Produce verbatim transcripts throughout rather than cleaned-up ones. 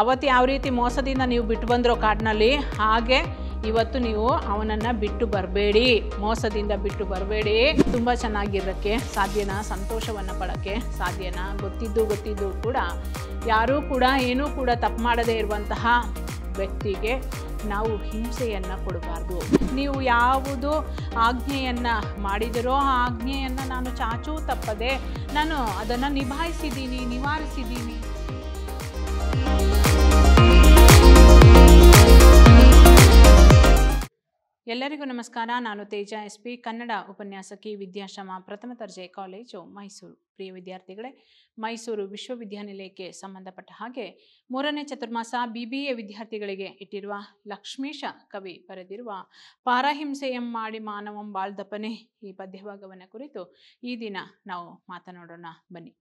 आवत्तु याव रीति मोसदिंद नीवु बिट्टु बंदिरो कार्डनल्लि हागे इवत्तु नीवु अवनन्न बिट्टु बरबेडि, मोसदिंद बिट्टु बरबेडि। तुंबा चेन्नागिरोदक्के साध्यना, संतोषवन्न पडोक्के साध्यना, गोत्तिद्दू गोत्तिद्दू कूड यारू कूड ಏನೂ ಕೂಡ ತಪ್ಪು ಮಾಡದೇ ಇರುವಂತಹ ವ್ಯಕ್ತಿಗೆ ನಾವು ಹಿಂಸೆಯನ್ನು ಕೊಡಬಾರದು. ನೀವು ಯಾವುದು ಆಜ್ಞೆಯನ್ನು ಮಾಡಿದಿರೋ ಆ ಆಜ್ಞೆಯನ್ನು ನಾನು ಚಾಚೂ ತಪ್ಪದೆ ನಾನು ಅದನ್ನು ನಿಭಾಯಿಸಿದ್ದೀನಿ, ನಿವಾರಿಸಿದ್ದೀನಿ. ಎಲ್ಲರಿಗೂ ನಮಸ್ಕಾರ. ನಾನು ತೇಜ ಎಸ್ ಪಿ, ಕನ್ನಡ ಉಪನ್ಯಾಸಕಿ, ವಿದ್ಯಾಶ್ರಮ ಪ್ರಥಮ ದರ್ಜೆ ಕಾಲೇಜು ಮೈಸೂರು. ಪ್ರಿಯ ವಿದ್ಯಾರ್ಥಿಗಳೇ, ಮೈಸೂರು ವಿಶ್ವವಿದ್ಯಾನಿಲಯಕ್ಕೆ ಸಂಬಂಧಪಟ್ಟ ಹಾಗೆ ಮೂರನೇ ಚತುರ್ಮಾಸ ಬಿಬಿಎ ವಿದ್ಯಾರ್ಥಿಗಳಿಗೆ ಇಟ್ಟಿರುವ ಲಕ್ಷ್ಮೀಶ ಕವಿ ಬರೆದಿರುವ ಪಾರಹಿಂಸೆಯಂ ಮಾಡಿ ಮಾನವಂ ಬಾಳ್ದಪ್ಪನೆ ಈ ಪದ್ಯಭಾಗವನ್ನು ಕುರಿತು ಈ ದಿನ ನಾವು ಮಾತನಾಡೋಣ, ಬನ್ನಿ.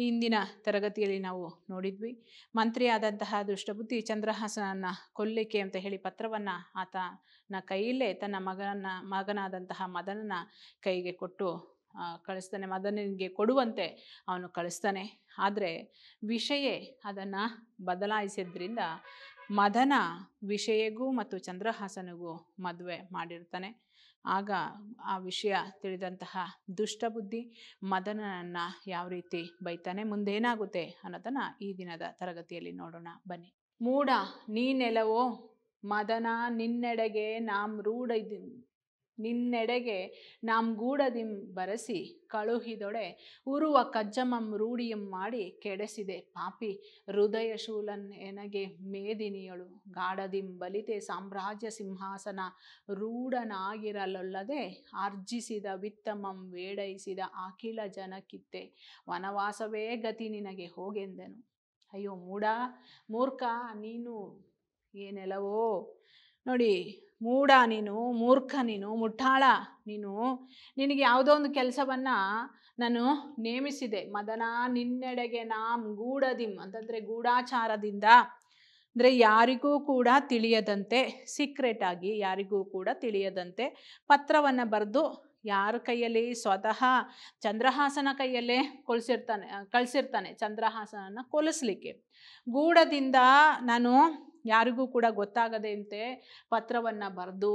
ಈ ಹಿಂದಿನ ತರಗತಿಯಲ್ಲಿ ನಾವು ನೋಡಿದ್ವಿ, ಮಂತ್ರಿಯಾದಂತಹ ದುಷ್ಟಬುದ್ಧಿ ಚಂದ್ರಹಾಸನನ್ನ ಕೊಲ್ಲಿಕೆ ಅಂತ ಹೇಳಿ ಪತ್ರವನ್ನ ಆತನ ಕೈಯಲ್ಲೇ ತನ್ನ ಮಗನ ಮಗನಾದಂತಹ ಮದನನ ಕೈಗೆ ಕೊಟ್ಟು ಕಳಿಸ್ತಾನೆ. ಮದನಿಗೆ ಕೊಡುವಂತೆ ಅವನು ಕಳಿಸ್ತಾನೆ. ಆದರೆ ವಿಷಯ ಅದನ್ನು ಬದಲಾಯಿಸಿದ್ರಿಂದ ಮದನ ವಿಷಯಗೂ ಮತ್ತು ಚಂದ್ರಹಾಸನಿಗೂ ಮದುವೆ ಮಾಡಿರ್ತಾನೆ. ಆಗ ಆ ವಿಷಯ ತಿಳಿದಂತಹ ದುಷ್ಟಬುದ್ಧಿ ಮದನನನ್ನು ಯಾವ ರೀತಿ ಬೈತಾನೆ, ಮುಂದೇನಾಗುತ್ತೆ ಅನ್ನೋದನ್ನು ಈ ದಿನದ ತರಗತಿಯಲ್ಲಿ ನೋಡೋಣ, ಬನ್ನಿ. ಮೂಢ ನೀನೆಲವೋ ಮದನ ನಿನ್ನೆಡೆಗೆ ನಾಮ್ ರೂಢ ನಿನ್ನೆಡೆಗೆ ನಾಮ್ ಗೂಡದಿಂ ಬರಸಿ ಕಳುಹಿದೊಡೆ ಉರುವ ಕಜ್ಜಮಂ ರೂಢಿಯಂ ಮಾಡಿ ಕೆಡೆಸಿದೆ ಪಾಪಿ ಹೃದಯ ಶೂಲನ್ ಎನಗೆ ಮೇದಿನಿಯಳು ಗಾಢದಿಂ ಬಲಿತೆ ಸಾಮ್ರಾಜ್ಯ ಸಿಂಹಾಸನ ರೂಢನಾಗಿರಲೊಲ್ಲದೆ ಆರ್ಜಿಸಿದ ವಿತ್ತಮಂ ವೇಡೈಸಿದ ಅಖಿಲ ಜನಕ್ಕಿತ್ತೆ ವನವಾಸವೇ ಗತಿ ನಿನಗೆ ಹೋಗೆಂದೆನು. ಅಯ್ಯೋ ಮೂಢ, ಮೂರ್ಖ ನೀನು ಏನೆಲ್ಲವೋ. ನೋಡಿ, ಮೂಢ ನೀನು, ಮೂರ್ಖ ನೀನು, ಮುಠಾಳ ನೀನು, ನಿನಗೆ ಯಾವುದೋ ಒಂದು ಕೆಲಸವನ್ನು ನಾನು ನೇಮಿಸಿದೆ. ಮದನ ನಿನ್ನೆಡೆಗೆ ನಾಮ್ ಗೂಢದಿಮ್ ಅಂತಂದರೆ ಗೂಢಾಚಾರದಿಂದ, ಅಂದರೆ ಯಾರಿಗೂ ಕೂಡ ತಿಳಿಯದಂತೆ, ಸೀಕ್ರೆಟ್ ಆಗಿ ಯಾರಿಗೂ ಕೂಡ ತಿಳಿಯದಂತೆ ಪತ್ರವನ್ನು ಬರೆದು ಯಾರ ಕೈಯಲ್ಲಿ, ಸ್ವತಃ ಚಂದ್ರಹಾಸನ ಕೈಯಲ್ಲೇ ಕೊಲಿಸಿರ್ತಾನೆ ಕಳಿಸಿರ್ತಾನೆ ಚಂದ್ರಹಾಸನನ್ನು ಕೊಲಿಸ್ಲಿಕ್ಕೆ. ಗೂಢದಿಂದ ನಾನು ಯಾರಿಗೂ ಕೂಡ ಗೊತ್ತಾಗದೆಯಂತೆ ಪತ್ರವನ್ನು ಬರೆದು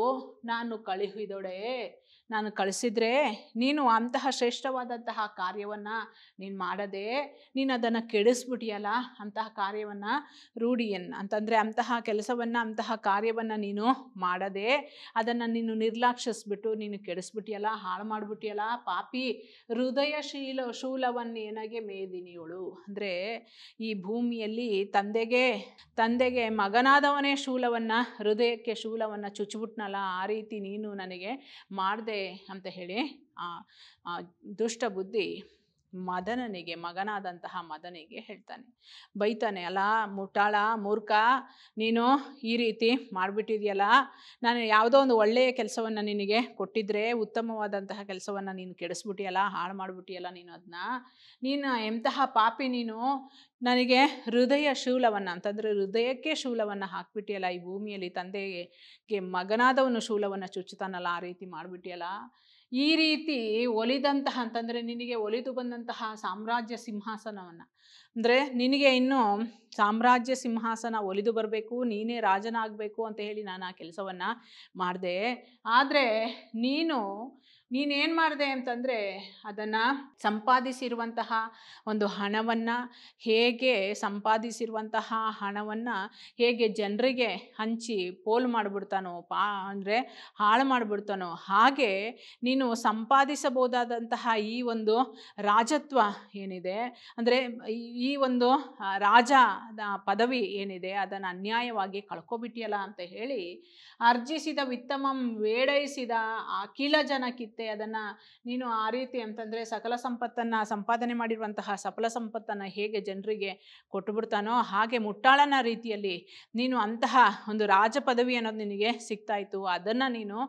ನಾನು ಕಳುಹಿದೊಡೆ, ನಾನು ಕಳಿಸಿದರೆ ನೀನು ಅಂತಹ ಶ್ರೇಷ್ಠವಾದಂತಹ ಕಾರ್ಯವನ್ನು ನೀನು ಮಾಡದೆ ನೀನು ಅದನ್ನು ಕೆಡಿಸ್ಬಿಟ್ಟಿಯಲ್ಲ, ಅಂತಹ ಕಾರ್ಯವನ್ನು ರೂಢಿಯನ್ನು ಅಂತಂದರೆ ಅಂತಹ ಕೆಲಸವನ್ನು, ಅಂತಹ ಕಾರ್ಯವನ್ನು ನೀನು ಮಾಡದೆ ಅದನ್ನು ನೀನು ನಿರ್ಲಕ್ಷಿಸ್ಬಿಟ್ಟು ನೀನು ಕೆಡಿಸ್ಬಿಟ್ಟಿಯಲ್ಲ, ಹಾಳು ಮಾಡಿಬಿಟ್ಟಿಯಲ್ಲ ಪಾಪಿ ಹೃದಯ ಶೀಲ ಶೂಲವನ್ನೇನಾಗೆ ಮೇದಿನಿಯೋಳು. ಅಂದರೆ ಈ ಭೂಮಿಯಲ್ಲಿ ತಂದೆಗೆ ತಂದೆಗೆ ಮಗನಾದವನೇ ಶೂಲವನ್ನು, ಹೃದಯಕ್ಕೆ ಶೂಲವನ್ನು ಚುಚ್ಚಿಬಿಟ್ನಲ್ಲ, ಆ ರೀತಿ ನೀನು ನನಗೆ ಮಾಡಿದೆ ಅಂತ ಹೇಳಿ ಆ ದುಷ್ಟ ಬುದ್ಧಿ ಮದನನಿಗೆ, ಮಗನಾದಂತಹ ಮದನಿಗೆ ಹೇಳ್ತಾನೆ, ಬೈತಾನೆ. ಅಲ್ಲ ಮುಟಾಳ, ಮೂರ್ಖ ನೀನು, ಈ ರೀತಿ ಮಾಡಿಬಿಟ್ಟಿದೆಯಲ್ಲ, ನಾನು ಯಾವುದೋ ಒಂದು ಒಳ್ಳೆಯ ಕೆಲಸವನ್ನು ನಿನಗೆ ಕೊಟ್ಟಿದ್ರೆ ಉತ್ತಮವಾದಂತಹ ಕೆಲಸವನ್ನು ನೀನು ಕೆಡಿಸ್ಬಿಟ್ಟಿಯಲ್ಲ, ಹಾಳು ಮಾಡಿಬಿಟ್ಟಿಯಲ್ಲ ನೀನು ಅದನ್ನ. ನೀನು ಎಂತಹ ಪಾಪಿ ನೀನು, ನನಗೆ ಹೃದಯ ಶೂಲವನ್ನು ಅಂತಂದರೆ ಹೃದಯಕ್ಕೆ ಶೂಲವನ್ನು ಹಾಕ್ಬಿಟ್ಟಿಯಲ್ಲ, ಈ ಭೂಮಿಯಲ್ಲಿ ತಂದೆಗೆ ಮಗನಾದವನು ಶೂಲವನ್ನು ಚುಚ್ಚುತ್ತಾನಲ್ಲ ಆ ರೀತಿ ಮಾಡಿಬಿಟ್ಟಿಯಲ್ಲ. ಈ ರೀತಿ ಒಲಿದಂತಹ ಅಂತಂದರೆ ನಿನಗೆ ಒಲಿದು ಬಂದಂತಹ ಸಾಮ್ರಾಜ್ಯ ಸಿಂಹಾಸನವನ್ನು, ಅಂದರೆ ನಿನಗೆ ಇನ್ನೂ ಸಾಮ್ರಾಜ್ಯ ಸಿಂಹಾಸನ ಒಲಿದು ಬರಬೇಕು, ನೀನೇ ರಾಜನಾಗಬೇಕು ಅಂತ ಹೇಳಿ ನಾನು ಆ ಕೆಲಸವನ್ನು ಮಾಡಿದೆ. ಆದರೆ ನೀನು ನೀನೇನು ಮಾಡಿದೆ ಅಂತಂದರೆ ಅದನ್ನು ಸಂಪಾದಿಸಿರುವಂತಹ ಒಂದು ಹಣವನ್ನು ಹೇಗೆ ಸಂಪಾದಿಸಿರುವಂತಹ ಹಣವನ್ನು ಹೇಗೆ ಜನರಿಗೆ ಹಂಚಿ ಪೋಲು ಮಾಡಿಬಿಡ್ತಾನೋ, ಪಾ ಅಂದರೆ ಹಾಳು ಮಾಡಿಬಿಡ್ತಾನೋ, ಹಾಗೆ ನೀನು ಸಂಪಾದಿಸಬಹುದಾದಂತಹ ಈ ಒಂದು ರಾಜತ್ವ ಏನಿದೆ, ಅಂದರೆ ಈ ಒಂದು ರಾಜ ಪದವಿ ಏನಿದೆ ಅದನ್ನು ಅನ್ಯಾಯವಾಗಿ ಕಳ್ಕೊಬಿಟ್ಟಿಯಲ್ಲ ಅಂತ ಹೇಳಿ ಅರ್ಜಿಸಿದ ವಿತ್ತಮಂ ವೇಡೈಸಿದ ಅಖಿಲ ಜನಕ್ಕಿತ್ತೆ ಅದನ್ನು ನೀನು ಆ ರೀತಿ ಅಂತಂದರೆ ಸಕಲ ಸಂಪತ್ತನ್ನು ಸಂಪಾದನೆ ಮಾಡಿರುವಂತಹ ಸಫಲ ಸಂಪತ್ತನ್ನು ಹೇಗೆ ಜನರಿಗೆ ಕೊಟ್ಟುಬಿಡ್ತಾನೋ ಹಾಗೆ ಮುಟ್ಟಾಳನ ರೀತಿಯಲ್ಲಿ ನೀನು ಅಂತಹ ಒಂದು ರಾಜ ಪದವಿ ಅನ್ನೋದು ನಿನಗೆ ಸಿಗ್ತಾಯಿತ್ತು, ಅದನ್ನು ನೀನು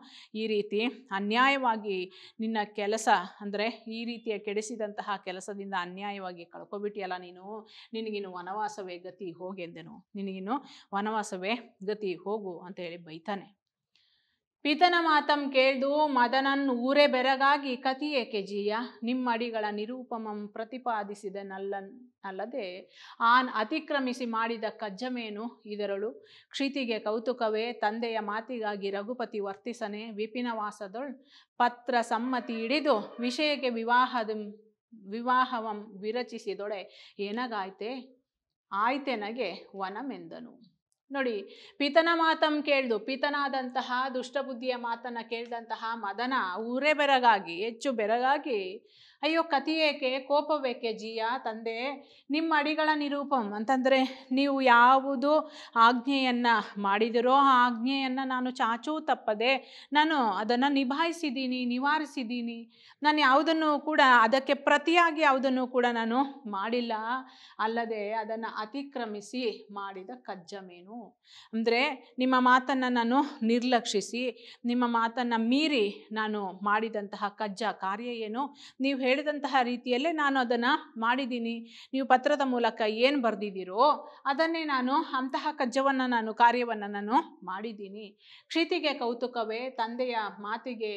ಈ ರೀತಿ ಅನ್ಯಾಯವಾಗಿ ನಿನ್ನ ಕೆಲಸ ಅಂದರೆ ಈ ರೀತಿಯ ಕೆಡಿಸಿದಂತಹ ಕೆಲಸದಿಂದ ಅನ್ಯಾಯವಾಗಿ ಕಳ್ಕೊಬಿಟ್ಟಿಯಲ್ಲ ನೀನು, ನಿನಗಿನ್ನು ವನವಾಸವೇ ಗತಿ ಹೋಗೆಂದೆನು, ನಿನಗಿನ್ನು ವನವಾಸವೇ ಗತಿ ಹೋಗು ಅಂತ ಹೇಳಿ ಬೈತಾನೆ. ಪೀತನ ಮಾತಂ ಕೇಳ್ದು ಮದನನ್ ಊರೇ ಬೆರಗಾಗಿ ಕಥಿಯೇಕೆ ಜೀಯ, ನಿಮ್ಮಡಿಗಳ ನಿರೂಪಮಂ ಪ್ರತಿಪಾದಿಸಿದ ನಲ್ಲನ್ ಅಲ್ಲದೆ ಆನ್ ಅತಿಕ್ರಮಿಸಿ ಮಾಡಿದ ಕಜ್ಜಮೇನು ಇದರಳು. ಕ್ಷಿತಿಗೆ ಕೌತುಕವೇ, ತಂದೆಯ ಮಾತಿಗಾಗಿ ರಘುಪತಿ ವರ್ತಿಸನೆ ವಿಪಿನವಾಸದೊಳ್ ಪತ್ರ ಸಮ್ಮತಿ ಹಿಡಿದು ವಿಷಯಕ್ಕೆ ವಿವಾಹದ ವಿವಾಹವಂ ವಿರಚಿಸಿದೊಡೆ. ಏನಗಾಯ್ತೆ ಆಯ್ತೆನಗೆ ವನಮೆಂದನು. ನೋಡಿ, ಪಿತನ ಮಾತಂ ಕೇಳ್ದು, ಪಿತನಾದಂತಹ ದುಷ್ಟಬುದ್ಧಿಯ ಮಾತನ್ನು ಕೇಳಿದಂತಹ ಮದನ ಊರೇ ಬೆರಗಾಗಿ ಹೆಚ್ಚು ಬೆರಗಾಗಿ ಅಯ್ಯೋ ಕಥೆಯೇಕೆ ಕೋಪವೇಕೆ ಜೀಯ ತಂದೆ, ನಿಮ್ಮ ಅಡಿಗಳ ನಿರೂಪಂ ಅಂತಂದರೆ ನೀವು ಯಾವುದು ಆಜ್ಞೆಯನ್ನು ಮಾಡಿದಿರೋ ಆ ಆಜ್ಞೆಯನ್ನು ನಾನು ಚಾಚೂ ತಪ್ಪದೆ ನಾನು ಅದನ್ನು ನಿಭಾಯಿಸಿದ್ದೀನಿ, ನಿವಾರಿಸಿದ್ದೀನಿ. ನಾನು ಯಾವುದನ್ನು ಕೂಡ ಅದಕ್ಕೆ ಪ್ರತಿಯಾಗಿ ಯಾವುದನ್ನು ಕೂಡ ನಾನು ಮಾಡಿಲ್ಲ. ಅಲ್ಲದೆ ಅದನ್ನು ಅತಿಕ್ರಮಿಸಿ ಮಾಡಿದ ಕಜ್ಜಮೇನು ಅಂದರೆ ನಿಮ್ಮ ಮಾತನ್ನು ನಾನು ನಿರ್ಲಕ್ಷಿಸಿ ನಿಮ್ಮ ಮಾತನ್ನು ಮೀರಿ ನಾನು ಮಾಡಿದಂತಹ ಕಜ್ಜ ಕಾರ್ಯ ಏನು, ನೀವು ಹೇಳಿದಂತಹ ರೀತಿಯಲ್ಲೇ ನಾನು ಅದನ್ನು ಮಾಡಿದ್ದೀನಿ. ನೀವು ಪತ್ರದ ಮೂಲಕ ಏನು ಬರೆದಿದ್ದೀರೋ ಅದನ್ನೇ ನಾನು ಅಂತಹ ಕಜ್ಜವನ್ನು ನಾನು ಕಾರ್ಯವನ್ನು ನಾನು ಮಾಡಿದ್ದೀನಿ. ಕ್ಷಿತಿಗೆ ಕೌತುಕವೇ, ತಂದೆಯ ಮಾತಿಗೆ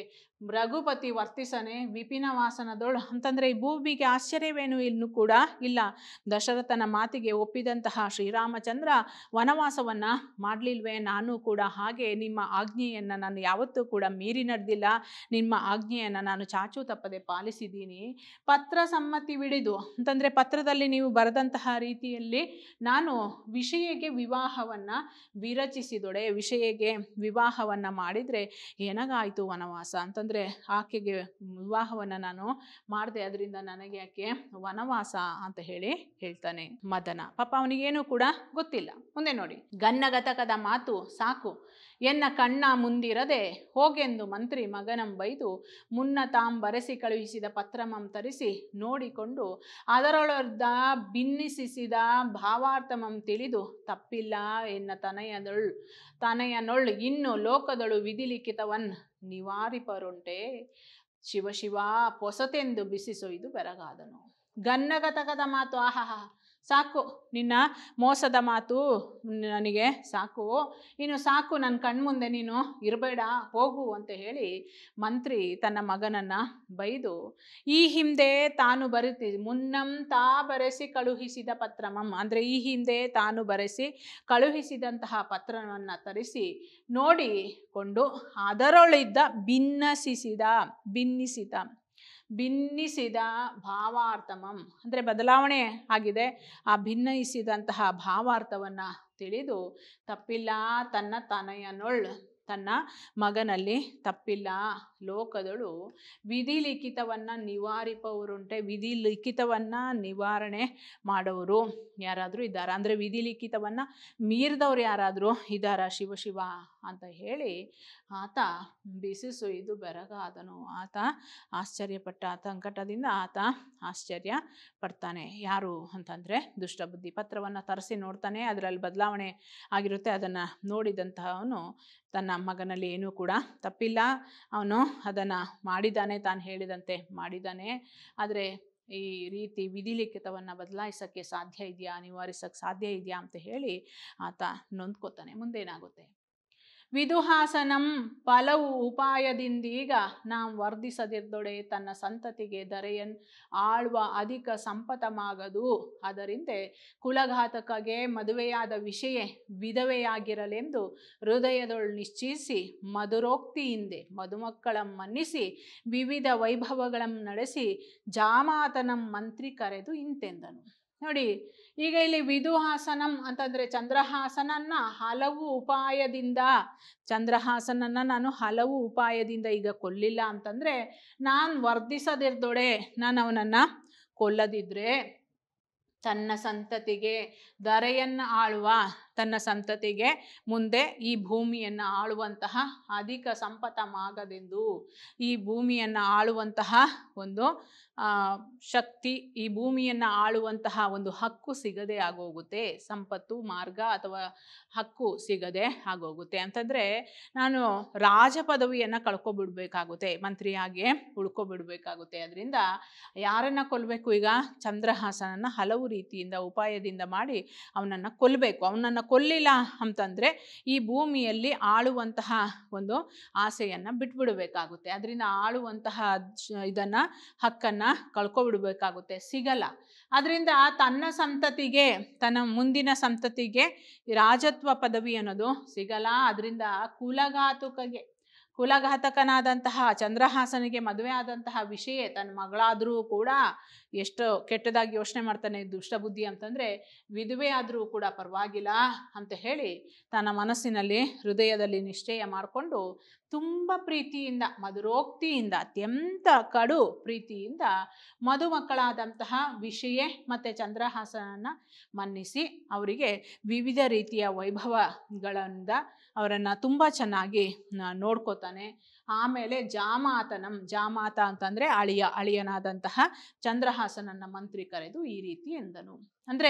ರಘುಪತಿ ವರ್ತಿಸನೆ ವಿಪಿನವಾಸನದೊಳು ಅಂತಂದರೆ ಈ ಭೂಮಿಗೆ ಆಶ್ಚರ್ಯವೇನೂ ಇನ್ನೂ ಕೂಡ ಇಲ್ಲ. ದಶರಥನ ಮಾತಿಗೆ ಒಪ್ಪಿದಂತಹ ಶ್ರೀರಾಮಚಂದ್ರ ವನವಾಸವನ್ನು ಮಾಡಲಿಲ್ವೇ? ನಾನು ಕೂಡ ಹಾಗೆ ನಿಮ್ಮ ಆಜ್ಞೆಯನ್ನು ನಾನು ಯಾವತ್ತೂ ಕೂಡ ಮೀರಿ ನಡೆದಿಲ್ಲ, ನಿಮ್ಮ ಆಜ್ಞೆಯನ್ನು ನಾನು ಚಾಚೂ ತಪ್ಪದೆ ಪಾಲಿಸಿದ್ದೀನಿ. ಪತ್ರ ಸಮ್ಮತಿ ವಿಡಿದು ಅಂತಂದರೆ ಪತ್ರದಲ್ಲಿ ನೀವು ಬರೆದಂತಹ ರೀತಿಯಲ್ಲಿ ನಾನು ವಿಷಯಗೆ ವಿವಾಹವನ್ನು ವಿರಚಿಸಿದೊಡೆ, ವಿಷಯಗೆ ವಿವಾಹವನ್ನು ಮಾಡಿದರೆ ಏನಾಗಾಯಿತು ವನವಾಸ ಅಂತಂದರೆ ಅಂದರೆ ಆಕೆಗೆ ವಿವಾಹವನ್ನು ನಾನು ಮಾಡಿದೆ, ಅದರಿಂದ ನನಗೆ ಆಕೆ ವನವಾಸ ಅಂತ ಹೇಳಿ ಹೇಳ್ತಾನೆ ಮದನ. ಪಾಪ ಅವನಿಗೇನು ಕೂಡ ಗೊತ್ತಿಲ್ಲ. ಮುಂದೆ ನೋಡಿ, ಗನ್ನಗತಕದ ಮಾತು ಸಾಕು ಎನ್ನ ಕಣ್ಣ ಮುಂದಿರದೆ ಹೋಗೆಂದು ಮಂತ್ರಿ ಮಗನಂ ಬೈದು ಮುನ್ನ ತಾಂ ಬರೆಸಿ ಕಳುಹಿಸಿದ ಪತ್ರಮಂ ತರಿಸಿ ನೋಡಿಕೊಂಡು ಅದರೊಳದ ಭಿನ್ನಿಸಿದ ಭಾವಾರ್ಥಮಂ ತಿಳಿದು ತಪ್ಪಿಲ್ಲ ಎನ್ನ ತನಯದೊಳ್ ತನಯನೊಳ್ ಇನ್ನು ಲೋಕದಳು ವಿಧಿಲಿಖಿತವನ್ ನಿವಾರಿಪರೊಂಟೆ ಶಿವಶಿವ ಪೊಸತೆಂದು ಬಿಸಿಸೊಯ್ದು ಬೆರಗಾದನು. ಗನ್ನಗತಕದ ಮಾತು, ಆಹಾಹಾ ಸಾಕು ನಿನ್ನ ಮೋಸದ ಮಾತು ನನಗೆ ಸಾಕು, ಇನ್ನು ಸಾಕು ನನ್ನ ಕಣ್ಮುಂದೆ ನೀನು ಇರಬೇಡ ಹೋಗು ಅಂತ ಹೇಳಿ ಮಂತ್ರಿ ತನ್ನ ಮಗನನ್ನು ಬೈದು ಈ ಹಿಂದೆ ತಾನು ಬರೆತಿ ಮುನ್ನಂ ತಾ ಬರೆಸಿ ಕಳುಹಿಸಿದ ಪತ್ರಮಂ ಅಂದರೆ ಈ ಹಿಂದೆ ತಾನು ಬರೆಸಿ ಕಳುಹಿಸಿದಂತಹ ಪತ್ರವನ್ನು ತರಿಸಿ ನೋಡಿಕೊಂಡು ಅದರೊಳಿದ್ದ ಭಿನ್ನಸಿಸಿದ ಭಿನ್ನಿಸಿದ ಭಿನ್ನಿಸಿದ ಭಾವಾರ್ಥಮಂ ಅಂದರೆ ಬದಲಾವಣೆ ಆಗಿದೆ, ಆ ಭಿನ್ನಯಿಸಿದಂತಹ ಭಾವಾರ್ಥವನ್ನು ತಿಳಿದು ತಪ್ಪಿಲ್ಲ ತನ್ನ ತನಯನೊಳ್ ತನ್ನ ಮಗನಲ್ಲಿ ತಪ್ಪಿಲ್ಲ ಲೋಕದಳು ವಿಧಿ ಲಿಖಿತವನ್ನು ನಿವಾರಿಪವರುಂಟೆ ವಿಧಿ ಲಿಖಿತವನ್ನು ನಿವಾರಣೆ ಮಾಡೋರು ಯಾರಾದರೂ ಇದ್ದಾರಾ ಅಂದರೆ ವಿಧಿ ಲಿಖಿತವನ್ನು ಮೀರಿದವ್ರು ಯಾರಾದರೂ ಇದ್ದಾರಾ ಶಿವಶಿವ ಅಂತ ಹೇಳಿ ಆತ ಬಿಸಿಸುಯ್ದು ಬೆರಗಾದನು. ಆತ ಆಶ್ಚರ್ಯಪಟ್ಟ, ಸಂಕಟದಿಂದ ಆತ ಆಶ್ಚರ್ಯ ಪಡ್ತಾನೆ. ಯಾರು ಅಂತಂದರೆ ದುಷ್ಟಬುದ್ಧಿ. ಪತ್ರವನ್ನು ತರಿಸಿ ನೋಡ್ತಾನೆ, ಅದರಲ್ಲಿ ಬದಲಾವಣೆ ಆಗಿರುತ್ತೆ. ಅದನ್ನು ನೋಡಿದಂತಹವನು ತನ್ನ ಮಗನಲ್ಲಿ ಏನೂ ಕೂಡ ತಪ್ಪಿಲ್ಲ, ಅವನು ಅದನ್ನು ಮಾಡಿದ್ದಾನೆ, ತಾನು ಹೇಳಿದಂತೆ ಮಾಡಿದ್ದಾನೆ. ಆದರೆ ಈ ರೀತಿ ವಿಧಿಲಿಖಿತವನ್ನು ಬದಲಾಯಿಸೋಕ್ಕೆ ಸಾಧ್ಯ ಇದೆಯಾ, ನಿವಾರಿಸೋಕ್ಕೆ ಸಾಧ್ಯ ಇದೆಯಾ ಅಂತ ಹೇಳಿ ಆತ ನೊಂದ್ಕೋತಾನೆ. ಮುಂದೇನಾಗುತ್ತೆ, ವಿದುಹಾಸನಂ ಫಲವು ಉಪಾಯದಿಂದೀಗ ನಾವು ವರ್ಧಿಸದಿರ್ದೊಡೆ ತನ್ನ ಸಂತತಿಗೆ ದರೆಯನ್ ಆಳ್ವ ಅಧಿಕ ಸಂಪತಮಾಗದು ಅದರಿಂದೆ ಕುಲಘಾತಕಗೆ ಮದುವೆಯಾದ ವಿಷಯ ವಿಧವೆಯಾಗಿರಲೆಂದು ಹೃದಯದೊಳ್ ನಿಶ್ಚಯಿಸಿ ಮಧುರೋಕ್ತಿಯಿಂದೆ ಮಧುಮಕ್ಕಳಂ ಮನ್ನಿಸಿ ವಿವಿಧ ವೈಭವಗಳಂ ನಡೆಸಿ ಜಾಮಾತನಂ ಮಂತ್ರಿ ಕರೆದು ಇಂತೆಂದನು. ನೋಡಿ, ಈಗ ಇಲ್ಲಿ ವಿದುಹಾಸನಂ ಅಂತಂದರೆ ಚಂದ್ರಹಾಸನನ್ನ ಹಲವು ಉಪಾಯದಿಂದ ಚಂದ್ರಹಾಸನನ್ನು ನಾನು ಹಲವು ಉಪಾಯದಿಂದ ಈಗ ಕೊಲ್ಲಿಲ್ಲ ಅಂತಂದರೆ ನಾನು ವರ್ಧಿಸದಿರ್ದೊಡೆ, ನಾನು ಅವನನ್ನು ಕೊಲ್ಲದಿದ್ದರೆ ತನ್ನ ಸಂತತಿಗೆ ದರೆಯನ್ನು ಆಳುವ ತನ್ನ ಸಂತತಿಗೆ ಮುಂದೆ ಈ ಭೂಮಿಯನ್ನು ಆಳುವಂತಹ ಅಧಿಕ ಸಂಪತ್ತಮಾಗದೆಂದು ಈ ಭೂಮಿಯನ್ನು ಆಳುವಂತಹ ಒಂದು ಶಕ್ತಿ ಈ ಭೂಮಿಯನ್ನು ಆಳುವಂತಹ ಒಂದು ಹಕ್ಕು ಸಿಗದೆ ಆಗೋಗುತ್ತೆ, ಸಂಪತ್ತು ಮಾರ್ಗ ಅಥವಾ ಹಕ್ಕು ಸಿಗದೆ ಆಗೋಗುತ್ತೆ. ಅಂತಂದರೆ ನಾನು ರಾಜ ಪದವಿಯನ್ನು ಕಳ್ಕೊಬಿಡ್ಬೇಕಾಗುತ್ತೆ, ಮಂತ್ರಿಯಾಗೆ ಉಳ್ಕೊಬಿಡ್ಬೇಕಾಗುತ್ತೆ. ಅದರಿಂದ ಯಾರನ್ನು ಕೊಲ್ಲಬೇಕು ಈಗ? ಚಂದ್ರಹಾಸನನ್ನು ಹಲವು ರೀತಿಯಿಂದ ಉಪಾಯದಿಂದ ಮಾಡಿ ಅವನನ್ನು ಕೊಲ್ಲಬೇಕು. ಅವನನ್ನು ಕೊಲ್ಲಿಲ್ಲ ಅಂತಂದ್ರೆ ಈ ಭೂಮಿಯಲ್ಲಿ ಆಳುವಂತ ಒಂದು ಆಸೆಯನ್ನ ಬಿಟ್ಬಿಡಬೇಕಾಗುತ್ತೆ. ಅದರಿಂದ ಆಳುವಂತ ಇದನ್ನ ಹಕ್ಕನ್ನ ಕಳ್ಕೊಬಿಡಬೇಕಾಗುತ್ತೆ, ಸಿಗಲ್ಲ. ಅದರಿಂದ ತನ್ನ ಸಂತತಿಗೆ ತನ್ನ ಮುಂದಿನ ಸಂತತಿಗೆ ರಾಜತ್ವ ಪದವಿ ಅನ್ನೋದು ಸಿಗಲ್ಲ. ಅದರಿಂದ ಕುಲಘಾತುಕಗೆ ಕುಲಘಾತಕನಾದಂತಹ ಚಂದ್ರಹಾಸನಿಗೆ ಮದುವೆ ಆದಂತಹ ವಿಷಯ ತನ್ನ ಮಗಳಾದರೂ ಕೂಡ ಎಷ್ಟು ಕೆಟ್ಟದಾಗಿ ಯೋಚನೆ ಮಾಡ್ತಾನೆ ದುಷ್ಟಬುದ್ಧಿ ಅಂತಂದರೆ, ವಿಧವೆ ಆದರೂ ಕೂಡ ಪರವಾಗಿಲ್ಲ ಅಂತ ಹೇಳಿ ತನ್ನ ಮನಸ್ಸಿನಲ್ಲಿ ಹೃದಯದಲ್ಲಿ ನಿಶ್ಚಯ ಮಾಡಿಕೊಂಡು ತುಂಬ ಪ್ರೀತಿಯಿಂದ ಮಧುರೋಕ್ತಿಯಿಂದ ಅತ್ಯಂತ ಕಡು ಪ್ರೀತಿಯಿಂದ ಮಧುಮಕ್ಕಳಾದಂತಹ ವಿಷಯ ಮತ್ತು ಚಂದ್ರಹಾಸನನ್ನು ಮನ್ನಿಸಿ ಅವರಿಗೆ ವಿವಿಧ ರೀತಿಯ ವೈಭವಗಳಿಂದ ಅವರನ್ನು ತುಂಬ ಚೆನ್ನಾಗಿ ನೋಡ್ಕೋತಾನೆ. ಆಮೇಲೆ ಜಾಮಾತನಂ, ಜಾಮಾತ ಅಂತಂದರೆ ಅಳಿಯ, ಅಳಿಯನಾದಂತಹ ಚಂದ್ರಹಾಸನನ್ನ ಮಂತ್ರಿ ಕರೆದು ಈ ರೀತಿ ಎಂದನು. ಅಂದರೆ